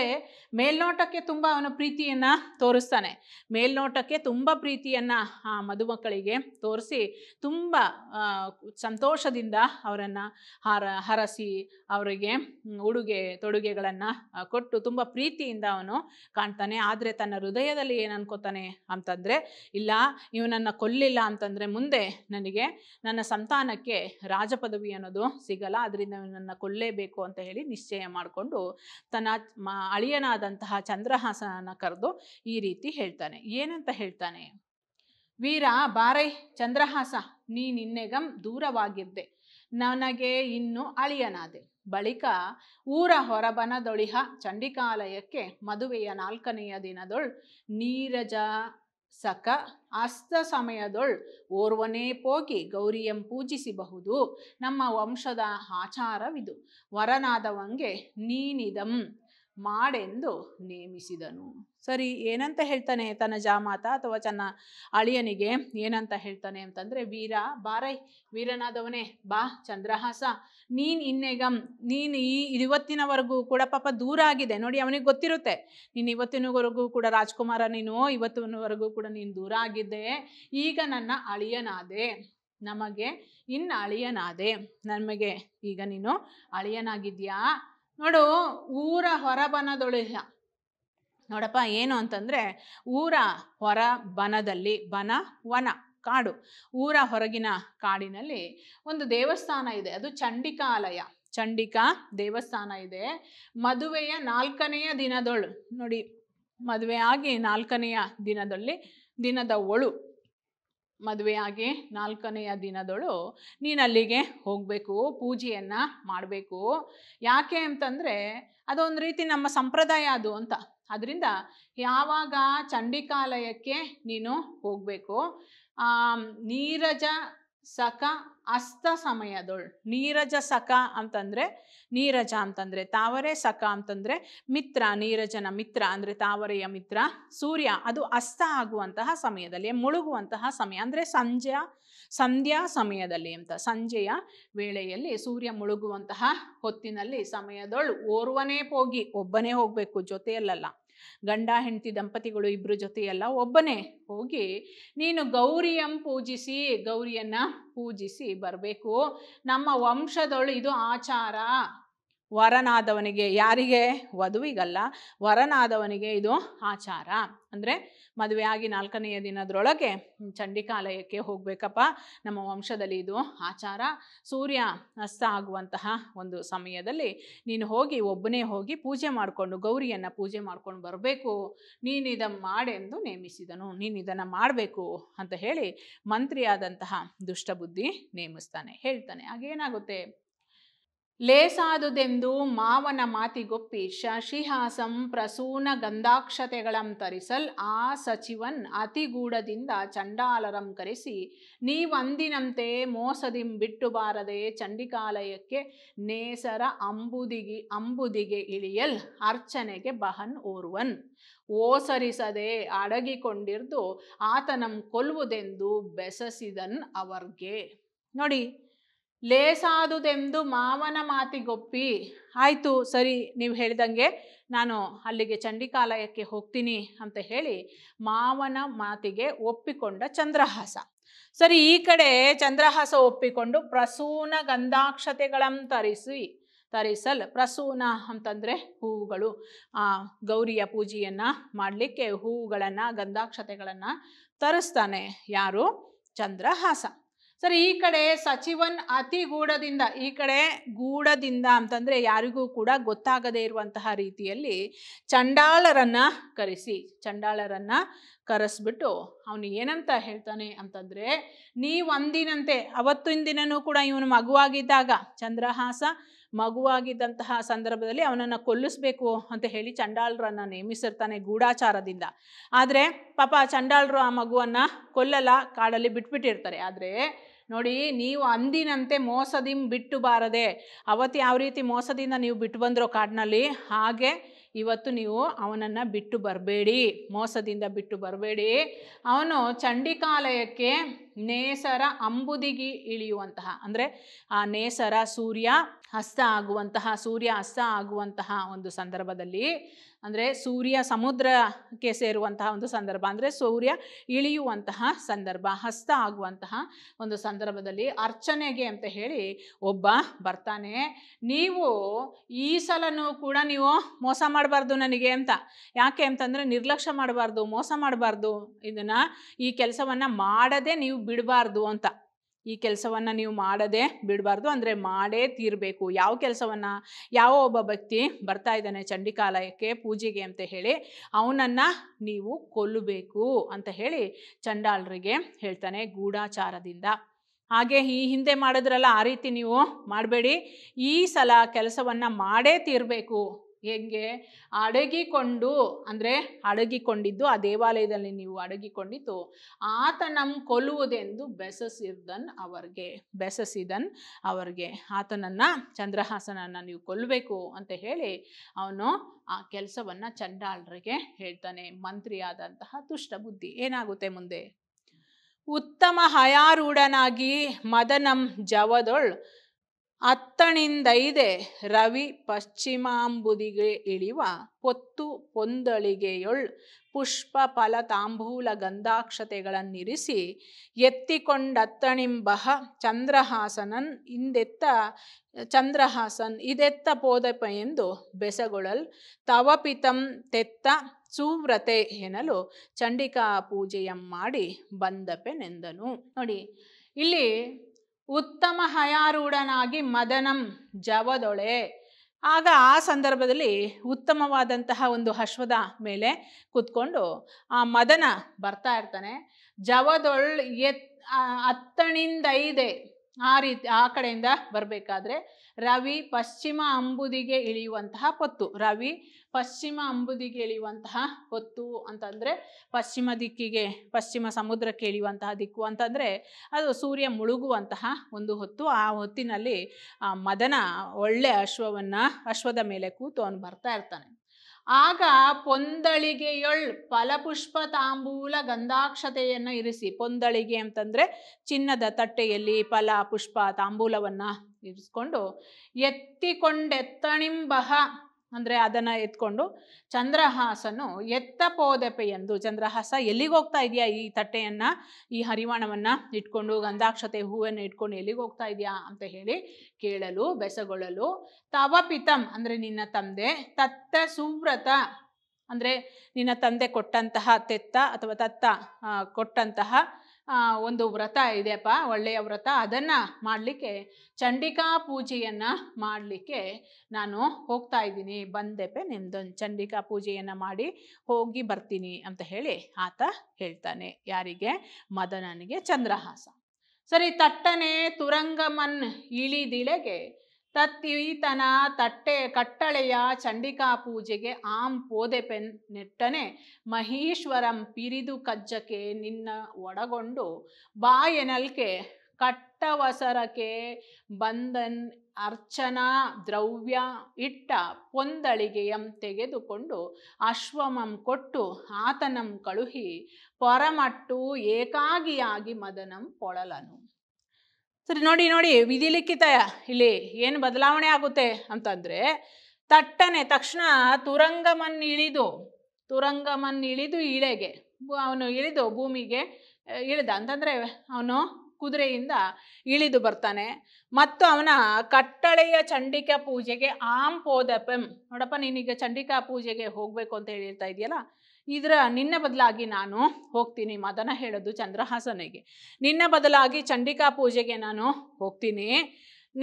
ಮೇಲ್ನೋಟಕ್ಕೆ ತುಂಬ ಅವನ ಪ್ರೀತಿಯನ್ನು ತೋರಿಸ್ತಾನೆ, ಮೇಲ್ನೋಟಕ್ಕೆ ತುಂಬ ಪ್ರೀತಿಯನ್ನು ಆ ಮಧುಮಕ್ಕಳಿಗೆ ತೋರಿಸಿ ತುಂಬ ಸಂತೋಷದಿಂದ ಅವರನ್ನು ಹರ ಹರಸಿ ಅವರಿಗೆ ಉಡುಗೆ ತೊಡುಗೆಗಳನ್ನು ಕೊಟ್ಟು ತುಂಬ ಪ್ರೀತಿಯಿಂದ ಅವನು ಕಾಣ್ತಾನೆ. ಆದರೆ ತನ್ನ ಹೃದಯದಲ್ಲಿ ಏನು ಅನ್ಕೋತಾನೆ ಅಂತಂದರೆ, ಇಲ್ಲ ಇವನನ್ನು ಕೊಲ್ಲಿಲ್ಲ ಅಂತಂದರೆ ಮುಂದೆ ನನಗೆ ನನ್ನ ಸಂತಾನಕ್ಕೆ ರಾಜಪದವಿ ಅನ್ನೋದು ಸಿಗಲ್ಲ, ಅದರಿಂದ ಇವನನ್ನು ಕೊಲ್ಲಲೇಬೇಕು ಅಂತ ಹೇಳಿ ನಿಶ್ಚಯ ಮಾಡಿಕೊಂಡು ತನ್ನ ಅಳಿಯನಾದಂತಹ ಚಂದ್ರಹಾಸನನ್ನ ಕರೆದು ಈ ರೀತಿ ಹೇಳ್ತಾನೆ. ಏನಂತ ಹೇಳ್ತಾನೆ, ವೀರ ಬಾರೈ ಚಂದ್ರಹಾಸ, ನೀ ನಿನ್ನೆಗಂ ದೂರವಾಗಿದ್ದೆ, ನನಗೆ ಇನ್ನು ಅಳಿಯನಾದೆ. ಬಳಿಕ ಊರ ಹೊರಬನದೊಳಿಹ ಚಂಡಿಕಾಲಯಕ್ಕೆ ಮದುವೆಯ ನಾಲ್ಕನೆಯ ದಿನದೊಳ್ ನೀರಜ ಸಕ ಅಸ್ತ ಸಮಯದೊಳ್ ಓರ್ವನೇ ಪೋಗಿ ಗೌರಿಯಂ ಪೂಜಿಸಬಹುದು, ನಮ್ಮ ವಂಶದ ಆಚಾರವಿದು, ವರನಾದವಂಗೆ ನೀನಿದಂ ಮಾಡೆಂದು ನೇಮಿಸಿದನು. ಸರಿ, ಏನಂತ ಹೇಳ್ತಾನೆ ತನ್ನ ಜಾಮಾತ ಅಥವಾ ತನ್ನ ಅಳಿಯನಿಗೆ ಏನಂತ ಹೇಳ್ತಾನೆ ಅಂತಂದರೆ, ವೀರ ಬಾರೈ, ವೀರನಾದವನೇ ಬಾ ಚಂದ್ರಹಾಸ, ನೀನು ಇನ್ನೇಗಂ ನೀನು ಈ ಇವತ್ತಿನವರೆಗೂ ಕೂಡ ಪಾಪ ದೂರ ಆಗಿದೆ ನೋಡಿ, ಅವನಿಗೆ ಗೊತ್ತಿರುತ್ತೆ ನೀನು ಇವತ್ತಿನವರೆಗೂ ಕೂಡ ರಾಜ್ಕುಮಾರ, ನೀನು ಇವತ್ತಿನವರೆಗೂ ಕೂಡ ನೀನು ದೂರ ಆಗಿದ್ದೆ, ಈಗ ನನ್ನ ಅಳಿಯನಾದೆ, ನಮಗೆ ಇನ್ನು ಅಳಿಯನಾದೆ, ನಮಗೆ ಈಗ ನೀನು ಅಳಿಯನಾಗಿದ್ಯಾ ನೋಡು. ಊರ ಹೊರಬನದೊಳಿಹ, ನೋಡಪ್ಪ ಏನು ಅಂತಂದರೆ ಊರ ಹೊರ ಬನದಲ್ಲಿ, ಬನ ವನ ಕಾಡು, ಊರ ಹೊರಗಿನ ಕಾಡಿನಲ್ಲಿ ಒಂದು ದೇವಸ್ಥಾನ ಇದೆ, ಅದು ಚಂಡಿಕಾಲಯ, ಚಂಡಿಕಾ ದೇವಸ್ಥಾನ ಇದೆ. ಮದುವೆಯ ನಾಲ್ಕನೆಯ ದಿನದೊಳು ನೋಡಿ, ಮದುವೆಯಾಗಿ ನಾಲ್ಕನೆಯ ದಿನದಲ್ಲಿ ದಿನದ ಒಳು ಮದುವೆಯಾಗಿ ನಾಲ್ಕನೆಯ ದಿನದಳು ನೀನು ಅಲ್ಲಿಗೆ ಹೋಗಬೇಕು, ಪೂಜೆಯನ್ನು ಮಾಡಬೇಕು. ಯಾಕೆ ಅಂತಂದರೆ ಅದೊಂದು ರೀತಿ ನಮ್ಮ ಸಂಪ್ರದಾಯ ಅದು ಅಂತ. ಅದರಿಂದ ಯಾವಾಗ ಚಂಡಿಕಾಲಯಕ್ಕೆ ನೀನು ಹೋಗಬೇಕು, ನೀರಜ ಸಕ ಅಸ್ತ ಸಮಯದೊಳ್, ನೀರಜ ಸಕ ಅಂತಂದರೆ ನೀರಜ ಅಂತಂದರೆ ತಾವರೆ, ಸಕ ಅಂತಂದರೆ ಮಿತ್ರ, ನೀರಜನ ಮಿತ್ರ ಅಂದರೆ ತಾವರೆಯ ಮಿತ್ರ, ಸೂರ್ಯ ಅದು ಅಸ್ತ ಆಗುವಂತಹ ಸಮಯದಲ್ಲಿ, ಮುಳುಗುವಂತಹ ಸಮಯ ಅಂದರೆ ಸಂಜೆಯ ಸಂಧ್ಯಾ ಸಮಯದಲ್ಲಿ ಅಂತ, ಸಂಜೆಯ ವೇಳೆಯಲ್ಲಿ ಸೂರ್ಯ ಮುಳುಗುವಂತಹ ಹೊತ್ತಿನಲ್ಲಿ ಸಮಯದೊಳ್ ಓರ್ವನೇ ಹೋಗಿ, ಒಬ್ಬನೇ ಹೋಗಬೇಕು ಜೊತೆಯಲ್ಲ, ಗಂಡ ಹೆಂಡತಿ ದಂಪತಿಗಳು ಇಬ್ಬರು ಜೊತೆಯಲ್ಲ, ಒಬ್ಬನೇ ಹೋಗಿ ನೀನು ಗೌರಿಯಂ ಪೂಜಿಸಿ, ಗೌರಿಯನ್ನು ಪೂಜಿಸಿ ಬರಬೇಕು, ನಮ್ಮ ವಂಶದೊಳು ಇದು ಆಚಾರ, ವರನಾದವನಿಗೆ, ಯಾರಿಗೆ ವಧುವಿಗಲ್ಲ, ವರನಾದವನಿಗೆ ಇದು ಆಚಾರ. ಅಂದರೆ ಮದುವೆಯಾಗಿ ನಾಲ್ಕನೆಯ ದಿನದೊಳಗೆ ಚಂಡಿಕಾಲಯಕ್ಕೆ ಹೋಗಬೇಕಪ್ಪ, ನಮ್ಮ ವಂಶದಲ್ಲಿ ಇದು ಆಚಾರ, ಸೂರ್ಯ ಅಸ್ತ ಆಗುವಂತಹ ಒಂದು ಸಮಯದಲ್ಲಿ ನೀನು ಹೋಗಿ ಒಬ್ಬನೇ ಹೋಗಿ ಪೂಜೆ ಮಾಡಿಕೊಂಡು ಗೌರಿಯನ್ನು ಪೂಜೆ ಮಾಡ್ಕೊಂಡು ಬರಬೇಕು, ನೀನಿದನ್ನು ಮಾಡೆಂದು ನೇಮಿಸಿದನು, ನೀನು ಇದನ್ನು ಮಾಡಬೇಕು ಅಂತ ಹೇಳಿ ಮಂತ್ರಿಯಾದಂತಹ ದುಷ್ಟಬುದ್ಧಿ ನೇಮಿಸ್ತಾನೆ, ಹೇಳ್ತಾನೆ. ಹಾಗೇನಾಗುತ್ತೆ, ಲೇಸಾದುದೆಂದು ಮಾವನ ಮಾತಿಗೊಪ್ಪಿ ಶಶಿಹಾಸಂ ಪ್ರಸೂನ ಗಂಧಾಕ್ಷತೆಗಳಂ ತರಿಸಲ್ ಆ ಸಚಿವನ್ ಅತಿಗೂಢದಿಂದ ಚಂಡಾಲರಂ ಕರೆಸಿ ನೀವಂದಿನಂತೆ ಮೋಸದಿಂ ಬಿಟ್ಟು ಬಾರದೆ ಚಂಡಿಕಾಲಯಕ್ಕೆ ನೇಸರ ಅಂಬುದಿಗಿ ಅಂಬುದಿಗೆ ಇಳಿಯಲ್ ಅರ್ಚನೆಗೆ ಬಹನ್ ಓರ್ವನ್ ಓಸರಿಸದೆ ಅಡಗಿಕೊಂಡಿರ್ದು ಆತನಂ ಕೊಲ್ಲುವುದೆಂದು ಬೆಸಸಿದನ್ ಅವರ್ಗೆ. ನೋಡಿ, ಲೇಸಾದುದೆಂದು ಮಾವನ ಮಾತಿಗೊಪ್ಪಿ, ಆಯಿತು ಸರಿ ನೀವು ಹೇಳಿದಂಗೆ ನಾನು ಅಲ್ಲಿಗೆ ಚಂಡಿಕಾಲಯಕ್ಕೆ ಹೋಗ್ತೀನಿ ಅಂತ ಹೇಳಿ ಮಾವನ ಮಾತಿಗೆ ಒಪ್ಪಿಕೊಂಡ ಚಂದ್ರಹಾಸ. ಸರಿ, ಈ ಕಡೆ ಚಂದ್ರಹಾಸ ಒಪ್ಪಿಕೊಂಡು ಪ್ರಸೂನ ಗಂಧಾಕ್ಷತೆಗಳಂ ತರಿಸಿ ತರಿಸಲ್ ಪ್ರಸೂನ ಅಂತಂದರೆ ಹೂವುಗಳು. ಗೌರಿಯ ಪೂಜೆಯನ್ನು ಮಾಡಲಿಕ್ಕೆ ಹೂವುಗಳನ್ನು ಗಂಧಾಕ್ಷತೆಗಳನ್ನು ತರಿಸ್ತಾನೆ ಯಾರು? ಚಂದ್ರಹಾಸ. ಸರಿ, ಈ ಕಡೆ ಸಚಿವನ್ ಅತಿ ಗೂಢದಿಂದ, ಈ ಕಡೆ ಗೂಢದಿಂದ ಅಂತಂದರೆ ಯಾರಿಗೂ ಕೂಡ ಗೊತ್ತಾಗದೇ ಇರುವಂತಹ ರೀತಿಯಲ್ಲಿ ಚಂಡಾಳರನ್ನು ಕರೆಸಿ, ಚಂಡಾಳರನ್ನು ಕರೆಸ್ಬಿಟ್ಟು ಅವನು ಏನಂತ ಹೇಳ್ತಾನೆ ಅಂತಂದರೆ, ನೀವು ಅಂದಿನಂತೆ ಅವತ್ತಿನ ದಿನವೂ ಕೂಡ ಇವನು ಮಗುವಾಗಿದ್ದಾಗ, ಚಂದ್ರಹಾಸ ಮಗುವಾಗಿದ್ದಂತಹ ಸಂದರ್ಭದಲ್ಲಿ ಅವನನ್ನು ಕೊಲ್ಲಿಸಬೇಕು ಅಂತ ಹೇಳಿ ಚಂಡಾಳರನ್ನು ನೇಮಿಸಿರ್ತಾನೆ ಗೂಢಾಚಾರದಿಂದ. ಆದರೆ ಪಾಪ ಚಂಡಾಳರು ಆ ಮಗುವನ್ನು ಕೊಲ್ಲಲ್ಲ, ಕಾಡಲ್ಲಿ ಬಿಟ್ಬಿಟ್ಟಿರ್ತಾರೆ. ಆದರೆ ನೋಡಿ, ನೀವು ಅಂದಿನಂತೆ ಮೋಸದಿಂದ ಬಿಟ್ಟು ಬಾರದೆ, ಅವತ್ತು ಯಾವ ರೀತಿ ಮೋಸದಿಂದ ನೀವು ಬಿಟ್ಟು ಬಂದಿರೋ ಕಾಡಿನಲ್ಲಿ ಹಾಗೆ ಇವತ್ತು ನೀವು ಅವನನ್ನು ಬಿಟ್ಟು ಬರಬೇಡಿ, ಮೋಸದಿಂದ ಬಿಟ್ಟು ಬರಬೇಡಿ. ಅವನು ಚಂಡಿಕಾಲಯಕ್ಕೆ ನೇಸರ ಅಂಬುದಿಗಿ ಇಳಿಯುವಂತಹ, ಅಂದರೆ ಆ ನೇಸರ ಸೂರ್ಯ ಅಸ್ತ ಆಗುವಂತಹ, ಸೂರ್ಯ ಅಸ್ತ ಆಗುವಂತಹ ಒಂದು ಸಂದರ್ಭದಲ್ಲಿ, ಅಂದರೆ ಸೂರ್ಯ ಸಮುದ್ರಕ್ಕೆ ಸೇರುವಂತಹ ಒಂದು ಸಂದರ್ಭ, ಅಂದರೆ ಸೂರ್ಯ ಇಳಿಯುವಂತಹ ಸಂದರ್ಭ, ಹಸ್ತ ಆಗುವಂತಹ ಒಂದು ಸಂದರ್ಭದಲ್ಲಿ ಅರ್ಚನೆಗೆ ಅಂತ ಹೇಳಿ ಒಬ್ಬ ಬರ್ತಾನೆ. ನೀವು ಈ ಸಲನೂ ಕೂಡ ನೀವು ಮೋಸ ಮಾಡಬಾರ್ದು ನನಗೆ ಅಂತ, ಯಾಕೆ ಅಂತಂದರೆ ನಿರ್ಲಕ್ಷ್ಯ ಮಾಡಬಾರ್ದು, ಮೋಸ ಮಾಡಬಾರ್ದು, ಇದನ್ನು ಈ ಕೆಲಸವನ್ನು ಮಾಡದೆ ನೀವು ಬಿಡಬಾರ್ದು ಅಂತ, ಈ ಕೆಲಸವನ್ನು ನೀವು ಮಾಡದೆ ಬಿಡಬಾರ್ದು, ಅಂದರೆ ಮಾಡೇ ತೀರಬೇಕು. ಯಾವ ಕೆಲಸವನ್ನು? ಯಾವ ಒಬ್ಬ ವ್ಯಕ್ತಿ ಬರ್ತಾ ಇದ್ದಾನೆ ಚಂಡಿಕಾಲಯಕ್ಕೆ ಪೂಜೆಗೆ ಅಂತ ಹೇಳಿ, ಅವನನ್ನು ನೀವು ಕೊಲ್ಲಬೇಕು ಅಂತ ಹೇಳಿ ಚಂಡಾಳರಿಗೆ ಹೇಳ್ತಾನೆ ಗೂಢಾಚಾರದಿಂದ. ಹಾಗೆ ಈ ಹಿಂದೆ ಮಾಡಿದ್ರಲ್ಲ ಆ ರೀತಿ ನೀವು ಮಾಡಬೇಡಿ, ಈ ಸಲ ಕೆಲಸವನ್ನು ಮಾಡೇ ತೀರಬೇಕು. ಹೆಂಗೆ? ಅಡಗಿಕೊಂಡು, ಅಂದರೆ ಅಡಗಿಕೊಂಡಿದ್ದು ಆ ದೇವಾಲಯದಲ್ಲಿ ನೀವು ಅಡಗಿಕೊಂಡಿದ್ದು, ಆತ ನಮ್ಮ ಕೊಲ್ಲುವುದೆಂದು ಬೆಸಸಿದನ್ ಅವರಿಗೆ, ಬೆಸಸಿದನ್ ಅವರಿಗೆ ಆತನನ್ನು, ಚಂದ್ರಹಾಸನನ್ನು ನೀವು ಕೊಲ್ಲಬೇಕು ಅಂತ ಹೇಳಿ ಅವನು ಆ ಕೆಲಸವನ್ನು ಚಂಡಾಳರಿಗೆ ಹೇಳ್ತಾನೆ. ಮಂತ್ರಿಯಾದಂತಹ ದುಷ್ಟಬುದ್ಧಿ ಏನಾಗುತ್ತೆ ಮುಂದೆ? ಉತ್ತಮ ಹಯಾರೂಢನಾಗಿ ಮದನಂ ಜವದೊಳ್ ಅತ್ತಣಿಂದೈದೆ ರವಿ ಪಶ್ಚಿಮಾಂಬುದಿಗೆ ಇಳಿವ ಪೊತ್ತು ಪೊಂದಳಿಗೆಯೊಳ್ ಪುಷ್ಪ ಫಲ ತಾಂಬೂಲ ಗಂಧಾಕ್ಷತೆಗಳನ್ನಿರಿಸಿ ಎತ್ತಿಕೊಂಡತ್ತಣಿಂಬಹ ಚಂದ್ರಹಾಸನನ್ ಹಿಂದೆತ್ತ ಚಂದ್ರಹಾಸನ್ ಇದೆತ್ತ ಪೋದಪ ಎಂದು ಬೆಸಗೊಳಲ್ ತವಪಿತಂ ತೆತ್ತ ಸುವ್ರತೆ ಎನ್ನಲು ಚಂಡಿಕಾ ಪೂಜೆಯಂ ಮಾಡಿ ಬಂದಪೆನೆಂದನು. ನೋಡಿ ಇಲ್ಲಿ ಉತ್ತಮ ಹಯಾರೂಢನಾಗಿ ಮದನಂ ಜವದೊಳೆ, ಆಗ ಆ ಸಂದರ್ಭದಲ್ಲಿ ಉತ್ತಮವಾದಂತಹ ಒಂದು ಅಶ್ವದ ಮೇಲೆ ಕೂತ್ಕೊಂಡು ಆ ಮದನ ಬರ್ತಾ ಇರ್ತಾನೆ. ಜವದೊಳ್ ಎತ್ ಅತ್ತಣಿಂದೈದೆ, ಆ ರೀತಿ ಆ ಕಡೆಯಿಂದ ಬರಬೇಕಾದ್ರೆ ರವಿ ಪಶ್ಚಿಮ ಅಂಬುದಿಗೆ ಇಳಿಯುವಂತಹ ಪೊತ್ತು, ರವಿ ಪಶ್ಚಿಮ ಅಂಬುದಿಗೆ ಇಳಿಯುವಂತಹ ಪೊತ್ತು ಅಂತಂದರೆ ಪಶ್ಚಿಮ ದಿಕ್ಕಿಗೆ, ಪಶ್ಚಿಮ ಸಮುದ್ರಕ್ಕೆ ಇಳಿಯುವಂತಹ ದಿಕ್ಕು ಅಂತಂದರೆ ಅದು ಸೂರ್ಯ ಮುಳುಗುವಂತಹ ಒಂದು ಹೊತ್ತು. ಆ ಹೊತ್ತಿನಲ್ಲಿ ಆ ಮದನ ಒಳ್ಳೆ ಅಶ್ವವನ್ನು, ಅಶ್ವದ ಮೇಲೆ ಕೂತು ಅವನು ಬರ್ತಾ ಇರ್ತಾನೆ. ಆಗ ಪೊಂದಳಿಗೆಯೊಳ್ ಫಲಪುಷ್ಪ ತಾಂಬೂಲ ಗಂಧಾಕ್ಷತೆಯನ್ನು ಇರಿಸಿ, ಪೊಂದಳಿಗೆ ಅಂತಂದರೆ ಚಿನ್ನದ ತಟ್ಟೆಯಲ್ಲಿ ಫಲ ಪುಷ್ಪ ತಾಂಬೂಲವನ್ನು ಇರಿಸ್ಕೊಂಡು, ಎತ್ತಿಕೊಂಡೆತ್ತಣಿಂಬಹ ಅಂದರೆ ಅದನ್ನು ಎತ್ಕೊಂಡು ಚಂದ್ರಹಾಸನು ಎತ್ತ ಪೋದೆಪೆ ಎಂದು, ಚಂದ್ರಹಾಸ ಎಲ್ಲಿಗೆ ಹೋಗ್ತಾ ಇದೆಯಾ, ಈ ತಟ್ಟೆಯನ್ನು ಈ ಹರಿವಾಣವನ್ನು ಇಟ್ಕೊಂಡು ಗಂಧಾಕ್ಷತೆ ಹೂವನ್ನು ಇಟ್ಕೊಂಡು ಎಲ್ಲಿಗೆ ಹೋಗ್ತಾ ಇದೆಯಾ ಅಂತ ಹೇಳಿ ಕೇಳಲು ಬೆಸಗೊಳ್ಳಲು ತವಪಿತಂ ಅಂದರೆ ನಿನ್ನ ತಂದೆ, ತತ್ತ ಸುವ್ರತ ಅಂದರೆ ನಿನ್ನ ತಂದೆ ಕೊಟ್ಟಂತಹ, ತೆತ್ತ ಅಥವಾ ತತ್ತ ಕೊಟ್ಟಂತಹ ಒಂದು ವ್ರತ ಇದೆಯಪ್ಪ, ಒಳ್ಳೆಯ ವ್ರತ, ಅದನ್ನು ಮಾಡಲಿಕ್ಕೆ ಚಂಡಿಕಾ ಪೂಜೆಯನ್ನು ಮಾಡಲಿಕ್ಕೆ ನಾನು ಹೋಗ್ತಾ ಇದ್ದೀನಿ, ಬಂದೆಪೆ ನಿಮ್ದೊಂದು ಚಂಡಿಕಾ ಪೂಜೆಯನ್ನು ಮಾಡಿ ಹೋಗಿ ಬರ್ತೀನಿ ಅಂತ ಹೇಳಿ ಆತ ಹೇಳ್ತಾನೆ. ಯಾರಿಗೆ? ಮದನನಿಗೆ, ಚಂದ್ರಹಾಸ. ಸರಿ, ತಟ್ಟನೆ ತುರಂಗಮನ್ ಇಳಿದಿಳೆಗೆ ತತ್ತೀತನ ತಟ್ಟೆ ಕಟ್ಟಳೆಯ ಚಂಡಿಕಾ ಪೂಜೆಗೆ ಆಂ ಪೋದೆಪೆನ್ ನೆಟ್ಟನೆ ಮಹೀಶ್ವರಂ ಪಿರಿದು ಕಜ್ಜಕ್ಕೆ ನಿನ್ನ ಒಡಗೊಂಡು ಬಾಯನಲ್ಕೆ ಕಟ್ಟವಸರಕ್ಕೆ ಬಂದನ್ ಅರ್ಚನಾ ದ್ರವ್ಯ ಇಟ್ಟ ಪೊಂದಳಿಗೆಯಂ ತೆಗೆದುಕೊಂಡು ಅಶ್ವಮಂ ಕೊಟ್ಟು ಆತನಂ ಕಳುಹಿ ಪರಮಟ್ಟು ಏಕಾಗಿಯಾಗಿ ಮದನಂ ಪೊಳಲನು. ಸರಿ, ನೋಡಿ ನೋಡಿ ವಿಧಿಲಿಖಿತ ಇಲ್ಲಿ ಏನು ಬದಲಾವಣೆ ಆಗುತ್ತೆ ಅಂತಂದರೆ, ತಟ್ಟನೆ ತಕ್ಷಣ ತುರಂಗಮನ್ ಇಳಿದು, ತುರಂಗಮನ್ ಇಳಿದು ಇಳೆಗೆ, ಅವನು ಇಳಿದು ಭೂಮಿಗೆ ಇಳಿದ ಅಂತಂದರೆ ಅವನು ಕುದುರೆಯಿಂದ ಇಳಿದು ಬರ್ತಾನೆ ಮತ್ತು ಅವನ ಕಟ್ಟಳೆಯ ಚಂಡಿಕಾ ಪೂಜೆಗೆ ಆಂಪೋದಪಂ. ನೋಡಪ್ಪ ನೀನೀಗ ಚಂಡಿಕಾ ಪೂಜೆಗೆ ಹೋಗಬೇಕು ಅಂತ ಹೇಳಿರ್ತಾ ಇದೆಯಲ್ಲ, ಇದರ ನಿನ್ನ ಬದಲಾಗಿ ನಾನು ಹೋಗ್ತೀನಿ. ಮದನ ಹೇಳೋದು ಚಂದ್ರಹಾಸನಿಗೆ, ನಿನ್ನ ಬದಲಾಗಿ ಚಂಡಿಕಾ ಪೂಜೆಗೆ ನಾನು ಹೋಗ್ತೀನಿ.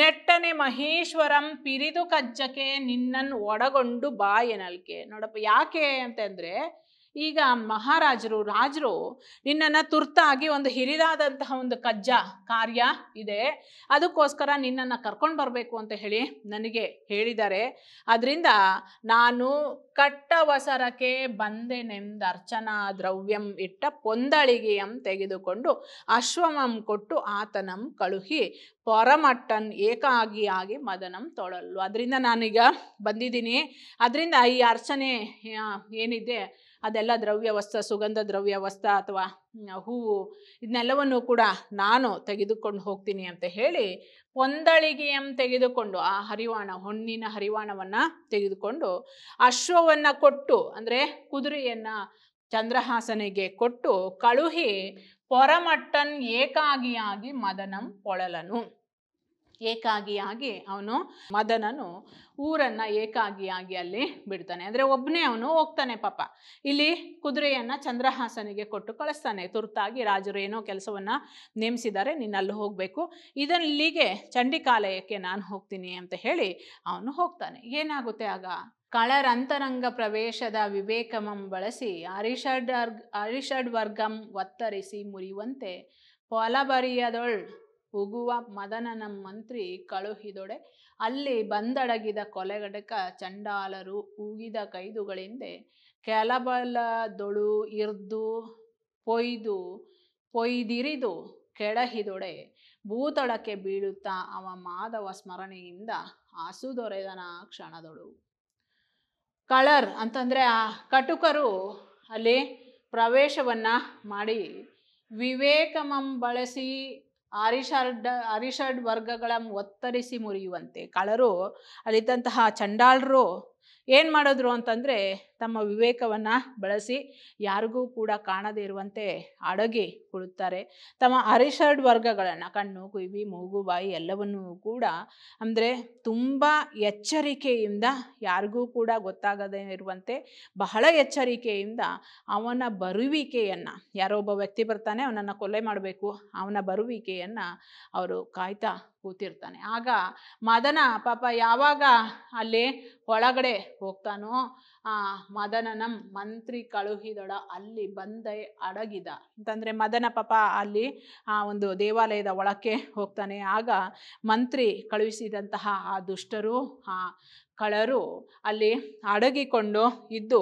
ನೆಟ್ಟನೆ ಮಹೇಶ್ವರಂ ಪಿರಿದು ಕಜ್ಜಕ್ಕೆ ನಿನ್ನನ್ನು ಒಡಗೊಂಡು ಬಾ ಎನಲ್ಕೆ. ನೋಡಪ್ಪ ಯಾಕೆ ಅಂತಂದರೆ, ಈಗ ಮಹಾರಾಜರು ರಾಜರು ನಿನ್ನನ್ನು ತುರ್ತಾಗಿ ಒಂದು ಹಿರಿದಾದಂತಹ ಒಂದು ಕಜ್ಜ ಕಾರ್ಯ ಇದೆ, ಅದಕ್ಕೋಸ್ಕರ ನಿನ್ನನ್ನು ಕರ್ಕೊಂಡು ಬರಬೇಕು ಅಂತ ಹೇಳಿ ನನಗೆ ಹೇಳಿದ್ದಾರೆ. ಅದರಿಂದ ನಾನು ಕಟ್ಟವಸರಕ್ಕೆ ಬಂದೆನೆಂದು ಅರ್ಚನಾ ದ್ರವ್ಯಂ ಇಟ್ಟ ಪೊಂದಳಿಗೆಯಂ ತೆಗೆದುಕೊಂಡು ಅಶ್ವಮಂ ಕೊಟ್ಟು ಆತನಂ ಕಳುಹಿ ಪರಮಟ್ಟನ್ ಏಕಾಗಿಯಾಗಿ ಮದನಂ ತೊಳಲು. ಅದರಿಂದ ನಾನೀಗ ಬಂದಿದ್ದೀನಿ, ಅದರಿಂದ ಈ ಅರ್ಚನೆ ಏನಿದೆ ಅದೆಲ್ಲ ದ್ರವ್ಯ ವಸ್ತು ಸುಗಂಧ ದ್ರವ್ಯ ವಸ್ತು ಅಥವಾ ಹೂವು ಇದನ್ನೆಲ್ಲವನ್ನು ಕೂಡ ನಾನು ತೆಗೆದುಕೊಂಡು ಹೋಗ್ತೀನಿ ಅಂತ ಹೇಳಿ ಪೊಂದಳಿಗೆಯಂ ತೆಗೆದುಕೊಂಡು ಆ ಹರಿವಾಣ ಹೊನ್ನಿನ ಹರಿವಾಣವನ್ನು ತೆಗೆದುಕೊಂಡು ಅಶ್ವವನ್ನು ಕೊಟ್ಟು ಅಂದರೆ ಕುದುರೆಯನ್ನು ಚಂದ್ರಹಾಸನಿಗೆ ಕೊಟ್ಟು ಕಳುಹಿ ಪೊರಮಟ್ಟನ್ ಏಕಾಗಿಯಾಗಿ ಮದನಂ ಕೊಳಲನು. ಏಕಾಗಿಯಾಗಿ ಅವನು ಮದನನು ಊರನ್ನು ಏಕಾಗಿಯಾಗಿ ಅಲ್ಲಿ ಬಿಡ್ತಾನೆ. ಅಂದರೆ ಒಬ್ಬನೇ ಅವನು ಹೋಗ್ತಾನೆ ಪಾಪ, ಇಲ್ಲಿ ಕುದುರೆಯನ್ನು ಚಂದ್ರಹಾಸನಿಗೆ ಕೊಟ್ಟು ಕಳಿಸ್ತಾನೆ. ತುರ್ತಾಗಿ ರಾಜರು ಏನೋ ಕೆಲಸವನ್ನು ನೇಮಿಸಿದ್ದಾರೆ, ನೀನು ಅಲ್ಲಿ ಹೋಗಬೇಕು, ಇದಲ್ಲಿಗೆ ಚಂಡಿಕಾಲಯಕ್ಕೆ ನಾನು ಹೋಗ್ತೀನಿ ಅಂತ ಹೇಳಿ ಅವನು ಹೋಗ್ತಾನೆ. ಏನಾಗುತ್ತೆ ಆಗ, ಕಳರಂತರಂಗ ಪ್ರವೇಶದ ವಿವೇಕಮಂ ಬಳಸಿ ಅರಿಷಡ್ ಅರಿಷಡ್ ವರ್ಗಂ ಒತ್ತರಿಸಿ ಮುರಿಯುವಂತೆ ಫಲಬರಿಯದೊಳ್ ಹೋಗುವ ಮದನನ ಮಂತ್ರಿ ಕಳುಹಿದೊಡೆ ಅಲ್ಲಿ ಬಂದಡಗಿದ ಕೊಲೆಗಡಕ ಚಂಡಾಲರು ಉಗಿದ ಕೈದುಗಳಿಂದೆ ಕೆಲಬಲದೊಳು ಇರ್ದು ಪೊಯ್ದು ಪೊಯ್ದಿರಿದು ಕೆಳಹಿದೊಡೆ ಭೂತಳಕ್ಕೆ ಬೀಳುತ್ತಾ ಅವ ಮಾಧವ ಸ್ಮರಣೆಯಿಂದ ಆಸು ದೊರೆದನ ಕ್ಷಣದೊಳು. ಕಳರ್ ಅಂತಂದರೆ ಆ ಕಟುಕರು ಅಲ್ಲಿ ಪ್ರವೇಶವನ್ನು ಮಾಡಿ ವಿವೇಕಮಂ ಬಳಸಿ ಅರಿಷಡ್ ಅರಿಷಡ್ ವರ್ಗಗಳ ಒತ್ತರಿಸಿ ಮುರಿಯುವಂತೆ. ಕಳರು ಅಲ್ಲಿದ್ದಂತಹ ಚಂಡಾಲರು ಏನು ಮಾಡಿದ್ರು ಅಂತಂದರೆ ತಮ್ಮ ವಿವೇಕವನ್ನು ಬಳಸಿ ಯಾರಿಗೂ ಕೂಡ ಕಾಣದೇ ಇರುವಂತೆ ಅಡಗಿ ಕುಳಿತಾರೆ. ತಮ್ಮ ಅರಿಷಡ್ ವರ್ಗಗಳನ್ನು ಕಣ್ಣು ಕಿವಿ ಮೂಗು ಬಾಯಿ ಎಲ್ಲವನ್ನೂ ಕೂಡ ಅಂದರೆ ತುಂಬ ಎಚ್ಚರಿಕೆಯಿಂದ ಯಾರಿಗೂ ಕೂಡ ಗೊತ್ತಾಗದೇ ಇರುವಂತೆ ಬಹಳ ಎಚ್ಚರಿಕೆಯಿಂದ ಅವನ ಬರುವಿಕೆಯನ್ನು, ಯಾರೊಬ್ಬ ವ್ಯಕ್ತಿ ಬರ್ತಾನೆ ಅವನನ್ನು ಕೊಲೆ ಮಾಡಬೇಕು, ಅವನ ಬರುವಿಕೆಯನ್ನು ಅವರು ಕಾಯ್ತಾ ಕೂತಿರ್ತಾನೆ. ಆಗ ಮದನ ಪಾಪ ಯಾವಾಗ ಅಲ್ಲಿ ಒಳಗಡೆ ಹೋಗ್ತಾನೋ ಆ ಮದನನಂ ಮಂತ್ರಿ ಕಳುಹಿದೊಡ ಅಲ್ಲಿ ಬಂದೆ ಅಡಗಿದ ಅಂತಂದರೆ ಮದನ ಪಾಪ ಅಲ್ಲಿ ಆ ಒಂದು ದೇವಾಲಯದ ಒಳಕ್ಕೆ ಹೋಗ್ತಾನೆ. ಆಗ ಮಂತ್ರಿ ಕಳುಹಿಸಿದಂತಹ ಆ ದುಷ್ಟರು ಆ ಕಳರು ಅಲ್ಲಿ ಅಡಗಿಕೊಂಡು ಇದ್ದು